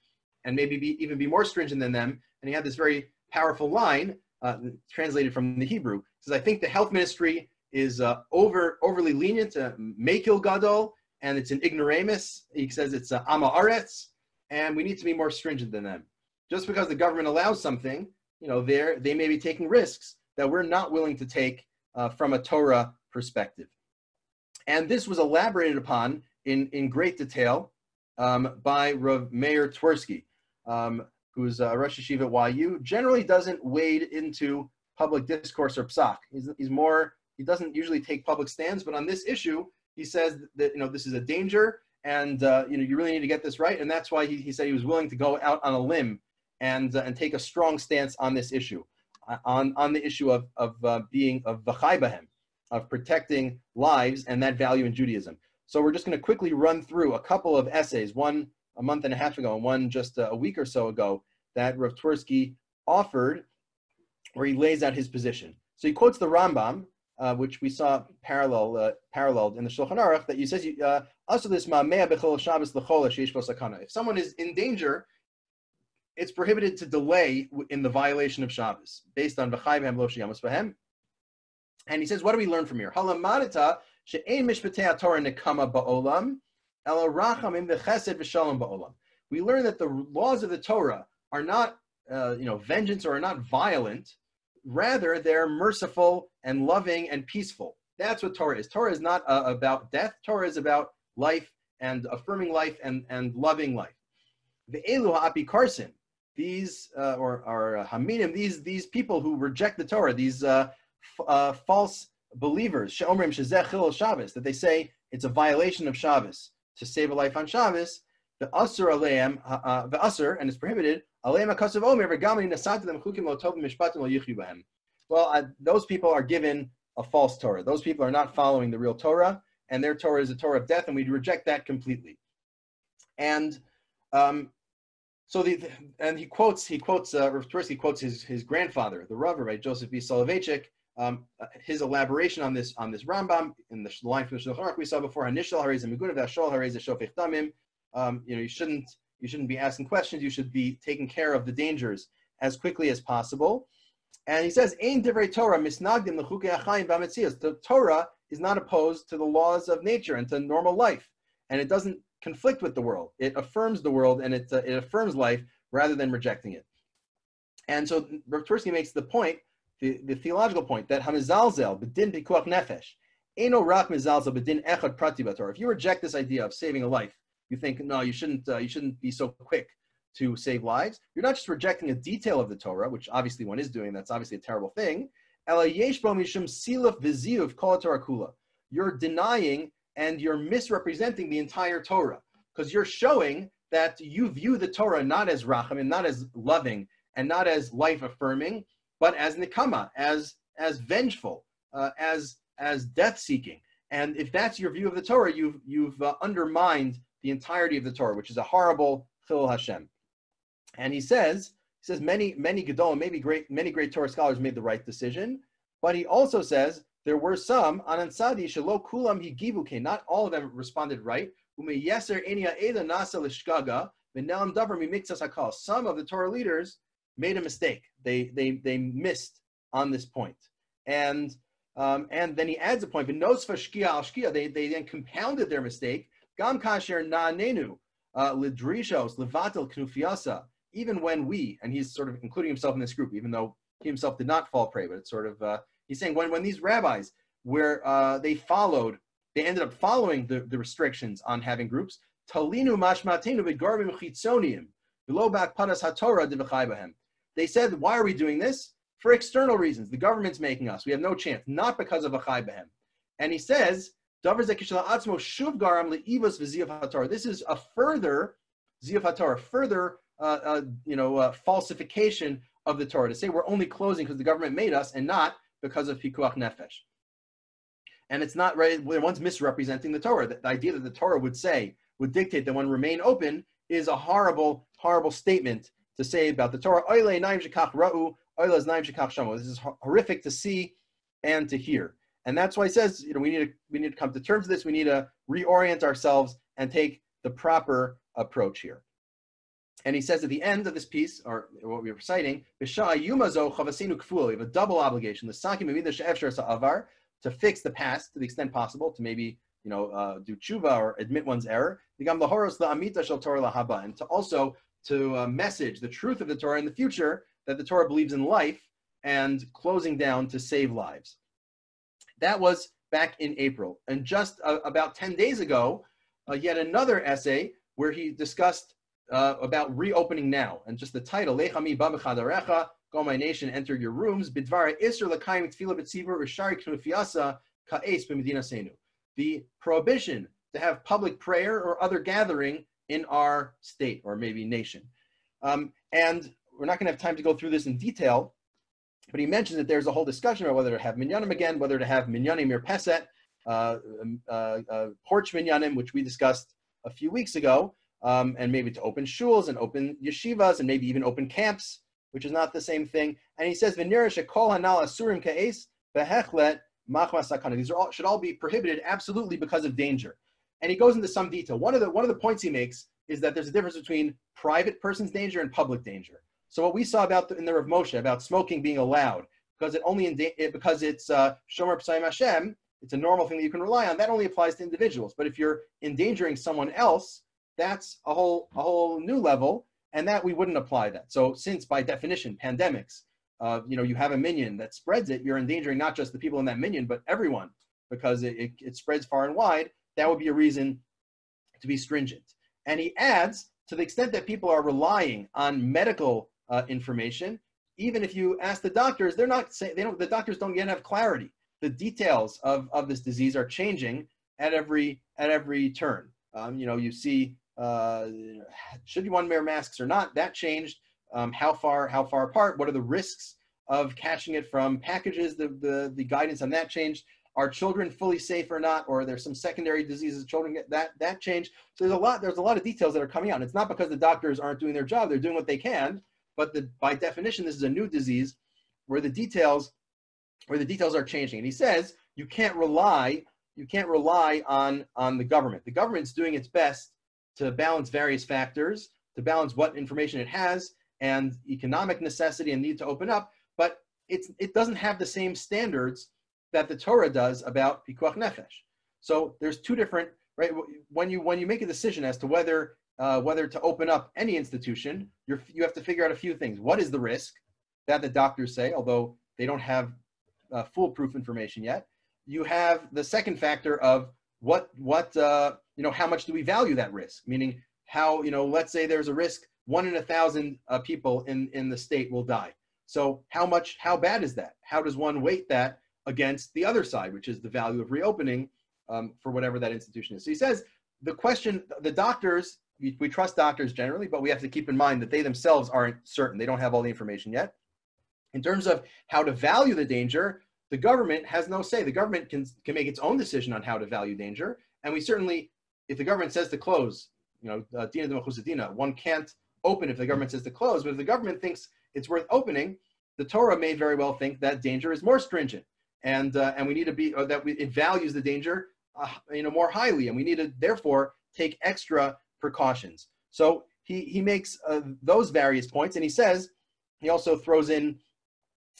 and maybe be, even be more stringent than them. And he had this very powerful line uh, translated from the Hebrew. It says, I think the health ministry is uh, over overly lenient, uh, mekil gadol, and it's an ignoramus. He says it's uh, ama aretz, and we need to be more stringent than them. Just because the government allows something, you know, they may be taking risks that we're not willing to take uh, from a Torah perspective. And this was elaborated upon in, in great detail um, by Rav Meir Twersky, Um, who's a Rosh Yeshiva at Y U, generally doesn't wade into public discourse or psak. He's, he's more, he doesn't usually take public stands, but on this issue, he says that, you know, this is a danger, and, uh, you know, you really need to get this right, and that's why he, he said he was willing to go out on a limb and, uh, and take a strong stance on this issue, uh, on, on the issue of, of uh, being, of v'chai b'hem, of protecting lives and that value in Judaism. So we're just going to quickly run through a couple of essays, one a month and a half ago, and one just a week or so ago, that Rav Twersky offered, where he lays out his position. So he quotes the Rambam, uh, which we saw parallel, uh, paralleled in the Shulchan Aruch, that he says, uh, if someone is in danger, it's prohibited to delay in the violation of Shabbos, based on v'chai b'hem lo sheyamus b'hem. And he says, what do we learn from here? Halamadata she'ein mishpatei haTorah nekama ba'olam, we learn that the laws of the Torah are not, uh, you know, vengeance, or are not violent. Rather, they're merciful and loving and peaceful. That's what Torah is. Torah is not uh, about death. Torah is about life and affirming life and, and loving life. The Elu ha'api karsin, these, uh, or, or uh, haminim, these, these people who reject the Torah, these uh, f uh, false believers, she'omrim shezeh chilul Shabbos, that they say it's a violation of Shabbos to save a life on Shabbos, the asur aleim, the asur, and it's prohibited, aleim hakasav omer v'gamani nasati them chukim lo tov mishpatim lo yichyu bahem. Well, uh, those people are given a false Torah. Those people are not following the real Torah, and their Torah is a Torah of death, and we reject that completely. And um, so the, the and he quotes he quotes uh, Rav Tursky quotes his his grandfather, the Rav, right, Joseph B. Soloveitchik, um, his elaboration on this on this Rambam in the line from the Shulchan Aruch we saw before, Hanishal harei zemigunav v'ashol harei zeshofech damim. Um, you know, you shouldn't you shouldn't be asking questions. You should be taking care of the dangers as quickly as possible. And he says, "Ein divrei Torah misnagdim l'chukei ha'chaim v'ametzias." The Torah is not opposed to the laws of nature and to normal life, and it doesn't conflict with the world. It affirms the world and it uh, it affirms life rather than rejecting it. And so Rav Tursky makes the point, the, the theological point, that hamizalzel b'din pikuach nefesh eino rak mizalzel b'din echad prati b'Torah. If you reject this idea of saving a life, you think, no, you shouldn't, uh, you shouldn't be so quick to save lives. You're not just rejecting a detail of the Torah, which obviously one is doing. That's obviously a terrible thing. You're denying and you're misrepresenting the entire Torah, because you're showing that you view the Torah not as racham and not as loving and not as life-affirming, but as nekama, as as vengeful, uh, as as death-seeking. And if that's your view of the Torah, you've you've uh, undermined the entirety of the Torah, which is a horrible chilul Hashem. And he says, he says many, many Gedolim, maybe great, many great Torah scholars made the right decision, but he also says there were some, anan sadi shelo kulam higivuke, not all of them responded right. Ume yeser enia eda nasa lishkaga v'nelam davar mimikzas hakal. Some of the Torah leaders made a mistake. They they they missed on this point. And um, and then he adds a point. V'nosfa shkia al shkia. They they then compounded their mistake. Gam kasher na'anenu lidrishos levatel knufiasa. Even when we, and he's sort of including himself in this group, even though he himself did not fall prey, but it's sort of, uh, he's saying when, when these rabbis, where uh, they followed, they ended up following the, the restrictions on having groups, talinu mashmatenu begarbim chitzoniim below bakpadas haTorah dev'chai b'hem. They said, why are we doing this? For external reasons. The government's making us. We have no chance. Not because of v'chai b'hem. And he says, this is a further ziyuf haTorah, further uh, uh, you know uh, falsification of the Torah, to say we're only closing because the government made us and not because of pikuach nefesh. And it's not right. One's misrepresenting the Torah. The idea that the Torah would say would dictate that one remain open is a horrible, horrible statement to say about the Torah. This is horrific to see and to hear. And that's why he says, you know, we need to we need to come to terms with this. We need to reorient ourselves and take the proper approach here. And he says at the end of this piece, or what we were citing, we have a double obligation: to fix the past to the extent possible, to maybe you know uh, do tshuva or admit one's error, and to also to uh, message the truth of the Torah in the future, that the Torah believes in life and closing down to save lives. That was back in April. And just uh, about ten days ago, uh, yet another essay where he discussed uh, about reopening now. And just the title, Lechami Ba B'Chadarecha, Go My Nation, Enter Your Rooms, Bidvar Isser L'Kayim Tefillah B'Tzibur U'Shari Knufiasa Ka'es B'Medina Seinu. The prohibition to have public prayer or other gathering in our state or maybe nation. Um, and we're not gonna have time to go through this in detail, but he mentions that there's a whole discussion about whether to have minyanim again, whether to have minyanim or peset, uh, uh, uh, porch minyanim, which we discussed a few weeks ago, um, and maybe to open shuls and open yeshivas and maybe even open camps, which is not the same thing. And he says, these are all, should all be prohibited absolutely because of danger. And he goes into some detail. One of the, one of the points he makes is that there's a difference between private person's danger and public danger. So what we saw about the, in the Rav Moshe about smoking being allowed because it only it, because it's uh, Shomer Pesayim Hashem, it's a normal thing that you can rely on. That only applies to individuals. But if you're endangering someone else, that's a whole a whole new level, and that we wouldn't apply that. So since by definition pandemics, uh, you know, you have a minion that spreads it, you're endangering not just the people in that minion but everyone, because it, it, it spreads far and wide. That would be a reason to be stringent. And he adds, to the extent that people are relying on medical Uh, information, even if you ask the doctors, they're not saying they don't. The doctors don't yet have clarity. the details of, of this disease are changing at every at every turn. Um, you know, you see, uh, should you want to wear masks or not? That changed. Um, how far how far apart? What are the risks of catching it from packages? The the the guidance on that changed. Are children fully safe or not? Or there's some secondary diseases children get that that changed. So there's a lot there's a lot of details that are coming out. And it's not because the doctors aren't doing their job; they're doing what they can. But the, by definition, this is a new disease where the details where the details are changing. And he says you can't rely you can't rely on on the government. The government's doing its best to balance various factors, to balance what information it has and economic necessity and need to open up. But it's it doesn't have the same standards that the Torah does about pikuach nefesh. So there's two different, right? When you when you make a decision as to whether uh, whether to open up any institution, you're, you have to figure out a few things. What is the risk that the doctors say, although they don't have uh, foolproof information yet? You have the second factor of what what uh, you know how much do we value that risk? Meaning how you know let's say there's a risk one in a thousand uh, people in in the state will die. So how much how bad is that? How does one weight that against the other side, which is the value of reopening um, for whatever that institution is? So he says, the question, the doctors, we, we trust doctors generally, but we have to keep in mind that they themselves aren't certain. They don't have all the information yet. In terms of how to value the danger, the government has no say. The government can, can make its own decision on how to value danger. And we certainly, if the government says to close, you know, uh, Dina de Mechusadina, one can't open if the government says to close, but if the government thinks it's worth opening, the Torah may very well think that danger is more stringent. And uh, and we need to be or that we, it values the danger, uh, you know, more highly, and we need to therefore take extra precautions. So he he makes uh, those various points, and he says he also throws in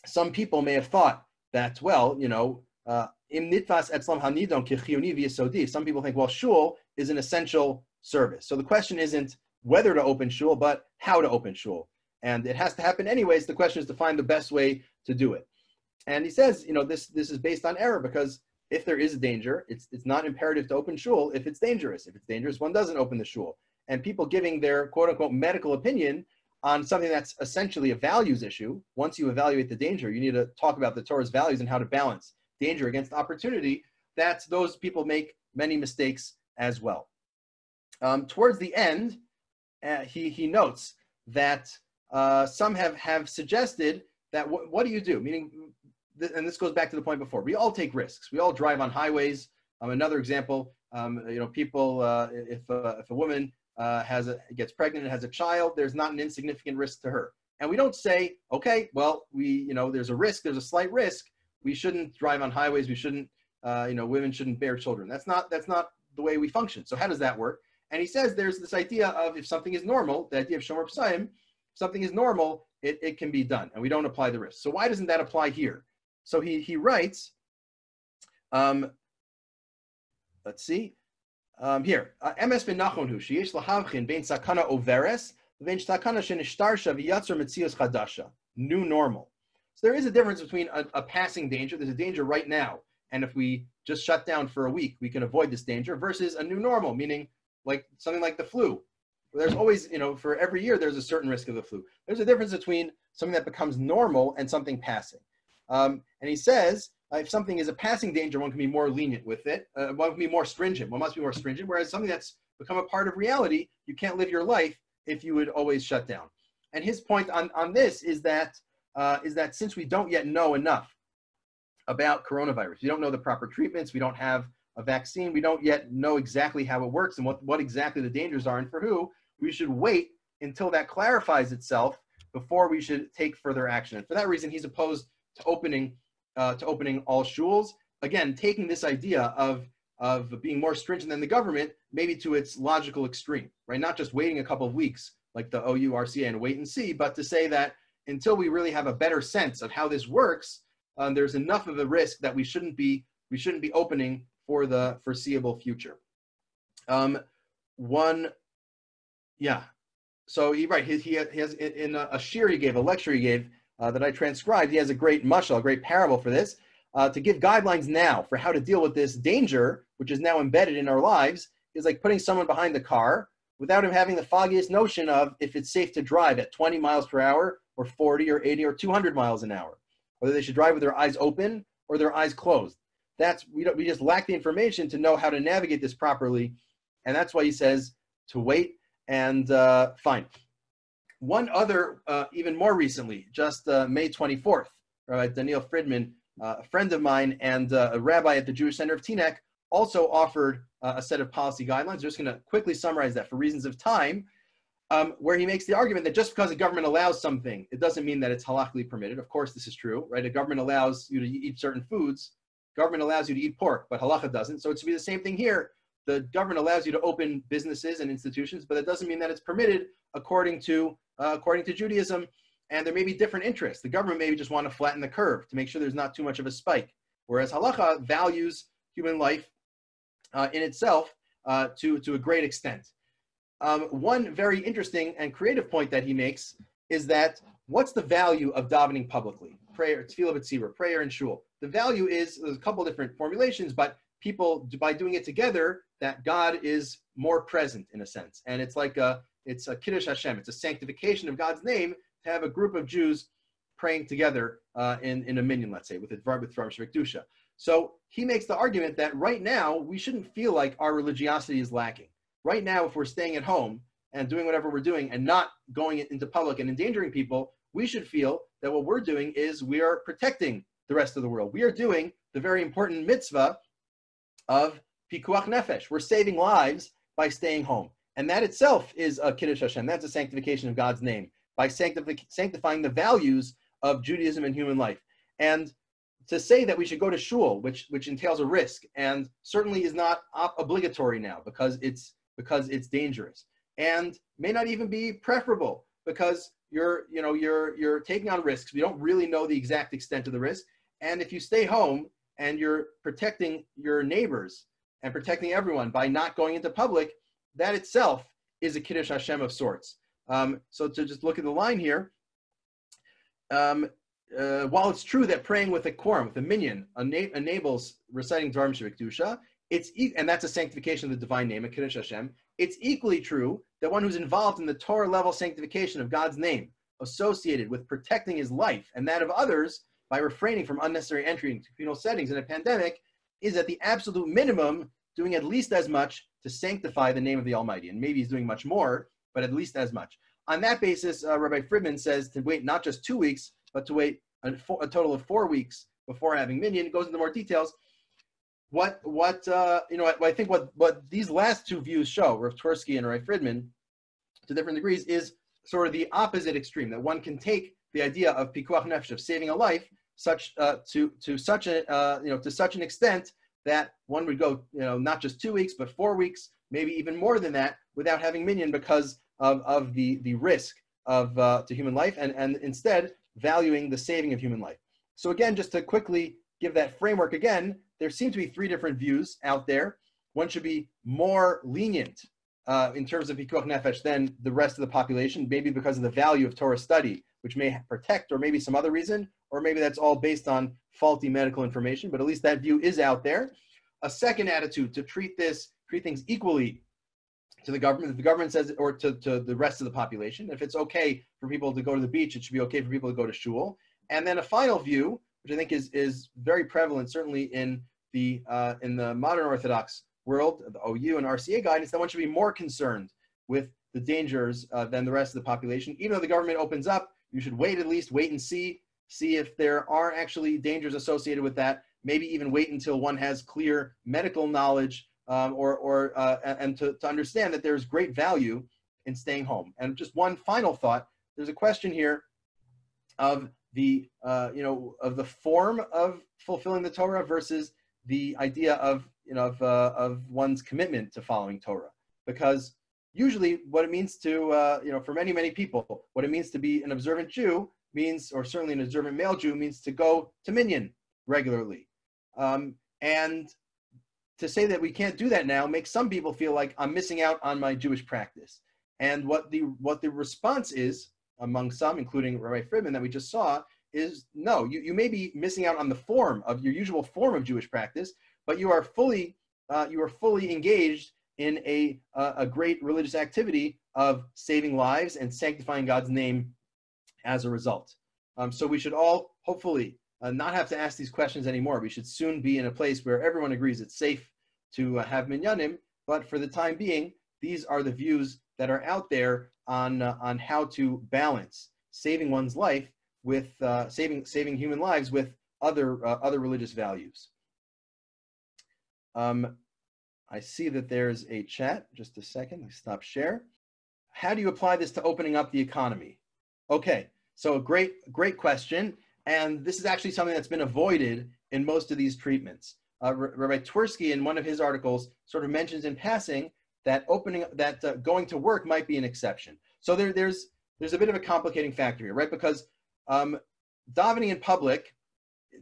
some people may have thought that well, you know, im nitfas etzlam hanidon kichiyoni v'yesodi. Some people think well, shul is an essential service. So the question isn't whether to open shul, but how to open shul, and it has to happen anyways. The question is to find the best way to do it. And he says, you know, this this is based on error because if there is a danger, it's it's not imperative to open shul if it's dangerous. If it's dangerous, one doesn't open the shul. And people giving their quote-unquote medical opinion on something that's essentially a values issue, once you evaluate the danger, you need to talk about the Torah's values and how to balance danger against opportunity. That's those people make many mistakes as well. Um, towards the end, uh, he, he notes that uh, some have, have suggested that wh what do you do? Meaning, and this goes back to the point before, we all take risks. We all drive on highways. Um, another example, um, you know, people, uh, if, uh, if a woman uh, has a, gets pregnant and has a child, there's not an insignificant risk to her. And we don't say, okay, well, we, you know, there's a risk, there's a slight risk. We shouldn't drive on highways. We shouldn't, uh, you know, women shouldn't bear children. That's not, that's not the way we function. So how does that work? And he says there's this idea of if something is normal, the idea of Shomer Pesayim, something is normal, it, it can be done. And we don't apply the risk. So why doesn't that apply here? So he, he writes, um, let's see, um, here, M S v'nachonu sheyesh lahavchin bein sakana overes v'bein sakana shenishtarsha v'yatzar metzios chadasha, new normal. So there is a difference between a, a passing danger, there's a danger right now, and if we just shut down for a week, we can avoid this danger, versus a new normal, meaning like something like the flu. There's always, you know, for every year, there's a certain risk of the flu. There's a difference between something that becomes normal and something passing. Um, and he says, uh, if something is a passing danger, one can be more lenient with it. Uh, one can be more stringent. One must be more stringent. Whereas something that's become a part of reality, you can't live your life if you would always shut down. And his point on, on this is that, uh, is that since we don't yet know enough about coronavirus, we don't know the proper treatments, we don't have a vaccine, we don't yet know exactly how it works and what, what exactly the dangers are and for who, we should wait until that clarifies itself before we should take further action. And for that reason, he's opposed to opening, uh, to opening all shuls. Again, taking this idea of, of being more stringent than the government, maybe to its logical extreme, right? Not just waiting a couple of weeks, like the O U, R C A, and wait and see, but to say that until we really have a better sense of how this works, um, there's enough of a risk that we shouldn't be, we shouldn't be opening for the foreseeable future. Um, one, yeah. So he, right, he, he has, in a, a shir he gave, a lecture he gave, Uh, that I transcribed, he has a great mashal, a great parable for this, uh, to give guidelines now for how to deal with this danger, which is now embedded in our lives, is like putting someone behind the car without him having the foggiest notion of if it's safe to drive at twenty miles per hour or forty or eighty or two hundred miles an hour, whether they should drive with their eyes open or their eyes closed. That's we don't, we just lack the information to know how to navigate this properly, and that's why he says to wait and uh, find. One other, uh, even more recently, just uh, May twenty-fourth, right, Daniel Friedman, uh, a friend of mine and uh, a rabbi at the Jewish Center of Teaneck, also offered uh, a set of policy guidelines. I'm just going to quickly summarize that for reasons of time, um, where he makes the argument that just because the government allows something, it doesn't mean that it's halakhically permitted. Of course, this is true, right? A government allows you to eat certain foods. Government allows you to eat pork, but halacha doesn't. So it should be the same thing here. The government allows you to open businesses and institutions, but that doesn't mean that it's permitted according to uh, according to Judaism. And there may be different interests. The government may just want to flatten the curve to make sure there's not too much of a spike, whereas halacha values human life uh, in itself uh, to, to a great extent. Um, one very interesting and creative point that he makes is that what's the value of davening publicly? Prayer, tefillah b'tzibur, prayer in shul. The value is, there's a couple different formulations, but people, by doing it together, that God is more present in a sense. And it's like a, it's a Kiddush Hashem, it's a sanctification of God's name to have a group of Jews praying together uh, in, in a minyan, let's say, with a with Dvar B'Shevik Dusha. So he makes the argument that right now, we shouldn't feel like our religiosity is lacking. Right now, if we're staying at home and doing whatever we're doing and not going into public and endangering people, we should feel that what we're doing is we are protecting the rest of the world. We are doing the very important mitzvah of pikuach nefesh. We're saving lives by staying home. And that itself is a Kiddush Hashem. That's a sanctification of God's name by sanctif- sanctifying the values of Judaism and human life. And to say that we should go to shul, which, which entails a risk and certainly is not op- obligatory now because it's, because it's dangerous and may not even be preferable because you're, you know, you're, you're taking on risks. We don't really know the exact extent of the risk. And if you stay home and you're protecting your neighbors and protecting everyone by not going into public, that itself is a Kiddush Hashem of sorts. Um, so to just look at the line here, um, uh, while it's true that praying with a quorum, with a minyan, ena- enables reciting Dvar B'Shevik Dusha, it's e- and that's a sanctification of the divine name, a Kiddush Hashem, it's equally true that one who's involved in the Torah-level sanctification of God's name, associated with protecting his life and that of others by refraining from unnecessary entry into communal settings in a pandemic, is at the absolute minimum doing at least as much to sanctify the name of the Almighty. And maybe he's doing much more, but at least as much. On that basis, uh, Rabbi Friedman says to wait not just two weeks, but to wait a, fo- a total of four weeks before having minyan. It goes into more details. What, what uh, you know, I, I think what, what these last two views show, Rav Twersky and Rabbi Friedman, to different degrees, is sort of the opposite extreme, that one can take the idea of pikuach nefesh, of saving a life, such uh, to to such a uh, you know to such an extent that one would go you know not just two weeks but four weeks, maybe even more than that, without having minyan because of of the the risk of uh, to human life, and and instead valuing the saving of human life. So again, just to quickly give that framework again, there seem to be three different views out there. One should be more lenient uh, in terms of pikuach nefesh than the rest of the population, maybe because of the value of Torah study, which may protect, or maybe some other reason, or maybe that's all based on faulty medical information, but at least that view is out there. A second attitude to treat this, treat things equally to the government, if the government says, or to, to the rest of the population. If it's okay for people to go to the beach, it should be okay for people to go to shul. And then a final view, which I think is, is very prevalent, certainly in the, uh, in the modern Orthodox world, the O U and R C A guidance, that one should be more concerned with the dangers uh, than the rest of the population. Even though the government opens up, you should wait at least, wait and see, see if there are actually dangers associated with that, maybe even wait until one has clear medical knowledge um, or, or uh, and to, to understand that there's great value in staying home. And just one final thought, there's a question here of the, uh, you know, of the form of fulfilling the Torah versus the idea of, you know, of, uh, of one's commitment to following Torah. Because usually what it means to, uh, you know, for many, many people, what it means to be an observant Jew means, or certainly an observant male Jew, means to go to minyan regularly. Um, and to say that we can't do that now makes some people feel like I'm missing out on my Jewish practice. And what the what the response is among some, including Rabbi Friedman that we just saw, is no, you, you may be missing out on the form of your usual form of Jewish practice, but you are fully, uh, you are fully engaged in a, uh, a great religious activity of saving lives and sanctifying God's name as a result. Um, so we should all hopefully uh, not have to ask these questions anymore. We should soon be in a place where everyone agrees it's safe to uh, have minyanim, but for the time being, these are the views that are out there on, uh, on how to balance saving one's life with uh, saving, saving human lives with other, uh, other religious values. Um, I see that there's a chat. Just a second, let me stop share. How do you apply this to opening up the economy? Okay, so great, great question. And this is actually something that's been avoided in most of these treatments. Uh, Rabbi Twersky, in one of his articles, sort of mentions in passing that opening, that uh, going to work might be an exception. So there, there's, there's a bit of a complicating factor here, right? Because um, davening in public,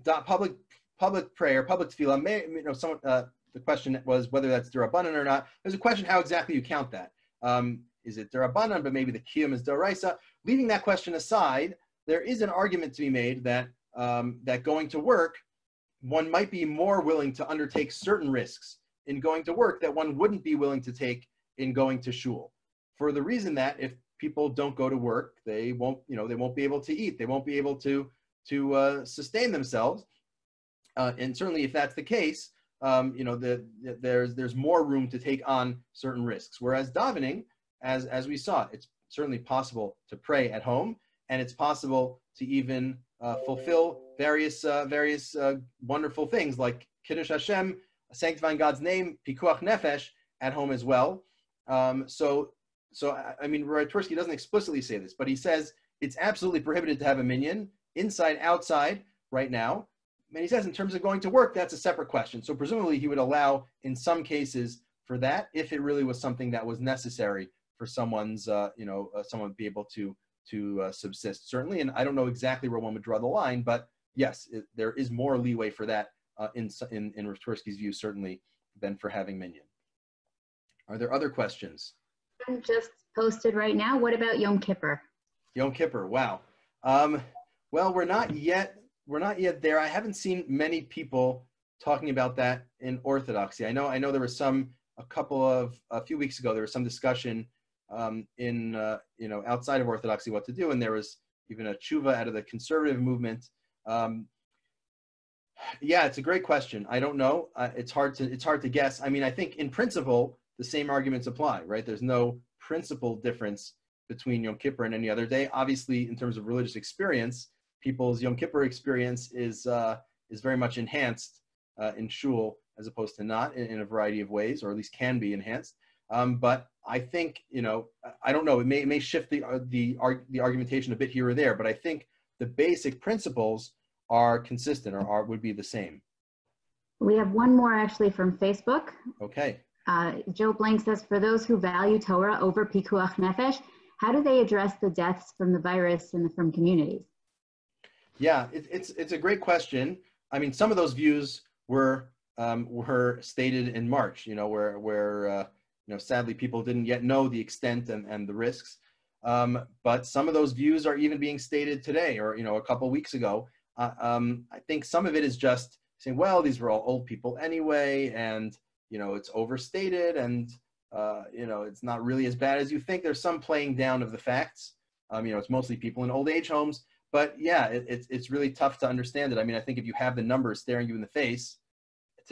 da public, public prayer, public tefillah, may, you know, someone, uh, the question was whether that's derabanan or not. There's a question how exactly you count that. Um, is it derabanan, but maybe the kiyum is deraisa? Leaving that question aside, there is an argument to be made that, um, that going to work, one might be more willing to undertake certain risks in going to work that one wouldn't be willing to take in going to shul. For the reason that if people don't go to work, they won't, you know, they won't be able to eat, they won't be able to, to uh, sustain themselves. Uh, and certainly if that's the case, um, you know, the, the, there's, there's more room to take on certain risks. Whereas davening, as, as we saw, it's certainly possible to pray at home, and it's possible to even uh, fulfill various, uh, various uh, wonderful things like Kiddush Hashem, sanctifying God's name, pikuach nefesh at home as well. Um, so, so I, I mean, Ratorsky doesn't explicitly say this, but he says it's absolutely prohibited to have a minyan inside, outside right now. And he says in terms of going to work, that's a separate question. So presumably he would allow in some cases for that if it really was something that was necessary for someone's, uh, you know, uh, someone to be able to, to uh, subsist, certainly. And I don't know exactly where one would draw the line, but yes, it, there is more leeway for that uh, in, in, in Ratorsky's view, certainly, than for having minyan. Are there other questions? I'm just posted right now. What about Yom Kippur? Yom Kippur, wow. Um, well, we're not yet, we're not yet there. I haven't seen many people talking about that in Orthodoxy. I know, I know there was some, a couple of, a few weeks ago, there was some discussion Um, in, uh, you know, outside of Orthodoxy what to do, and there was even a tshuva out of the conservative movement. Um, yeah, it's a great question. I don't know. Uh, it's hard to, it's hard to guess. I mean, I think in principle, the same arguments apply, right? There's no principle difference between Yom Kippur and any other day. Obviously, in terms of religious experience, people's Yom Kippur experience is, uh, is very much enhanced uh, in shul as opposed to not in, in a variety of ways, or at least can be enhanced. Um, but I think, you know, I don't know, it may, it may shift the, uh, the, arg the argumentation a bit here or there, but I think the basic principles are consistent or are, would be the same. We have one more actually from Facebook. Okay. Uh, Joe Blank says, for those who value Torah over pikuach nefesh, how do they address the deaths from the virus and from communities? Yeah, it, it's, it's a great question. I mean, some of those views were, um, were stated in March, you know, where, where, uh, you know, sadly, people didn't yet know the extent and, and the risks, um, but some of those views are even being stated today or, you know, a couple weeks ago. Uh, um, I think some of it is just saying, well, these were all old people anyway, and, you know, it's overstated and, uh, you know, it's not really as bad as you think. There's some playing down of the facts. Um, you know, it's mostly people in old age homes, but yeah, it, it's, it's really tough to understand it. I mean, I think if you have the numbers staring you in the face,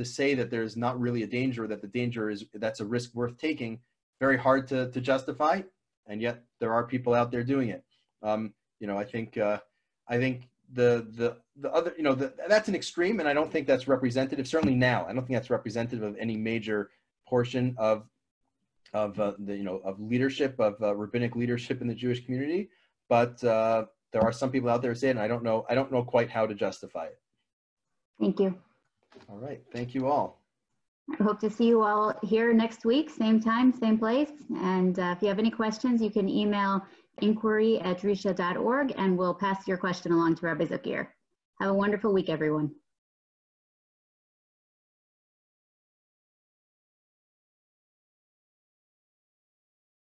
to say that there's not really a danger, that the danger is, that's a risk worth taking, very hard to, to justify, and yet there are people out there doing it. Um, you know, I think, uh, I think the, the, the other, you know, the, that's an extreme, and I don't think that's representative, certainly now. I don't think that's representative of any major portion of, of uh, the, you know, of leadership, of uh, rabbinic leadership in the Jewish community, but uh, there are some people out there who say it, and I don't know, I don't know quite how to justify it. Thank you. All right. Thank you all. I hope to see you all here next week, same time, same place. And uh, if you have any questions, you can email inquiry at risha dot org, and we'll pass your question along to Rabbi Zucker. Have a wonderful week, everyone.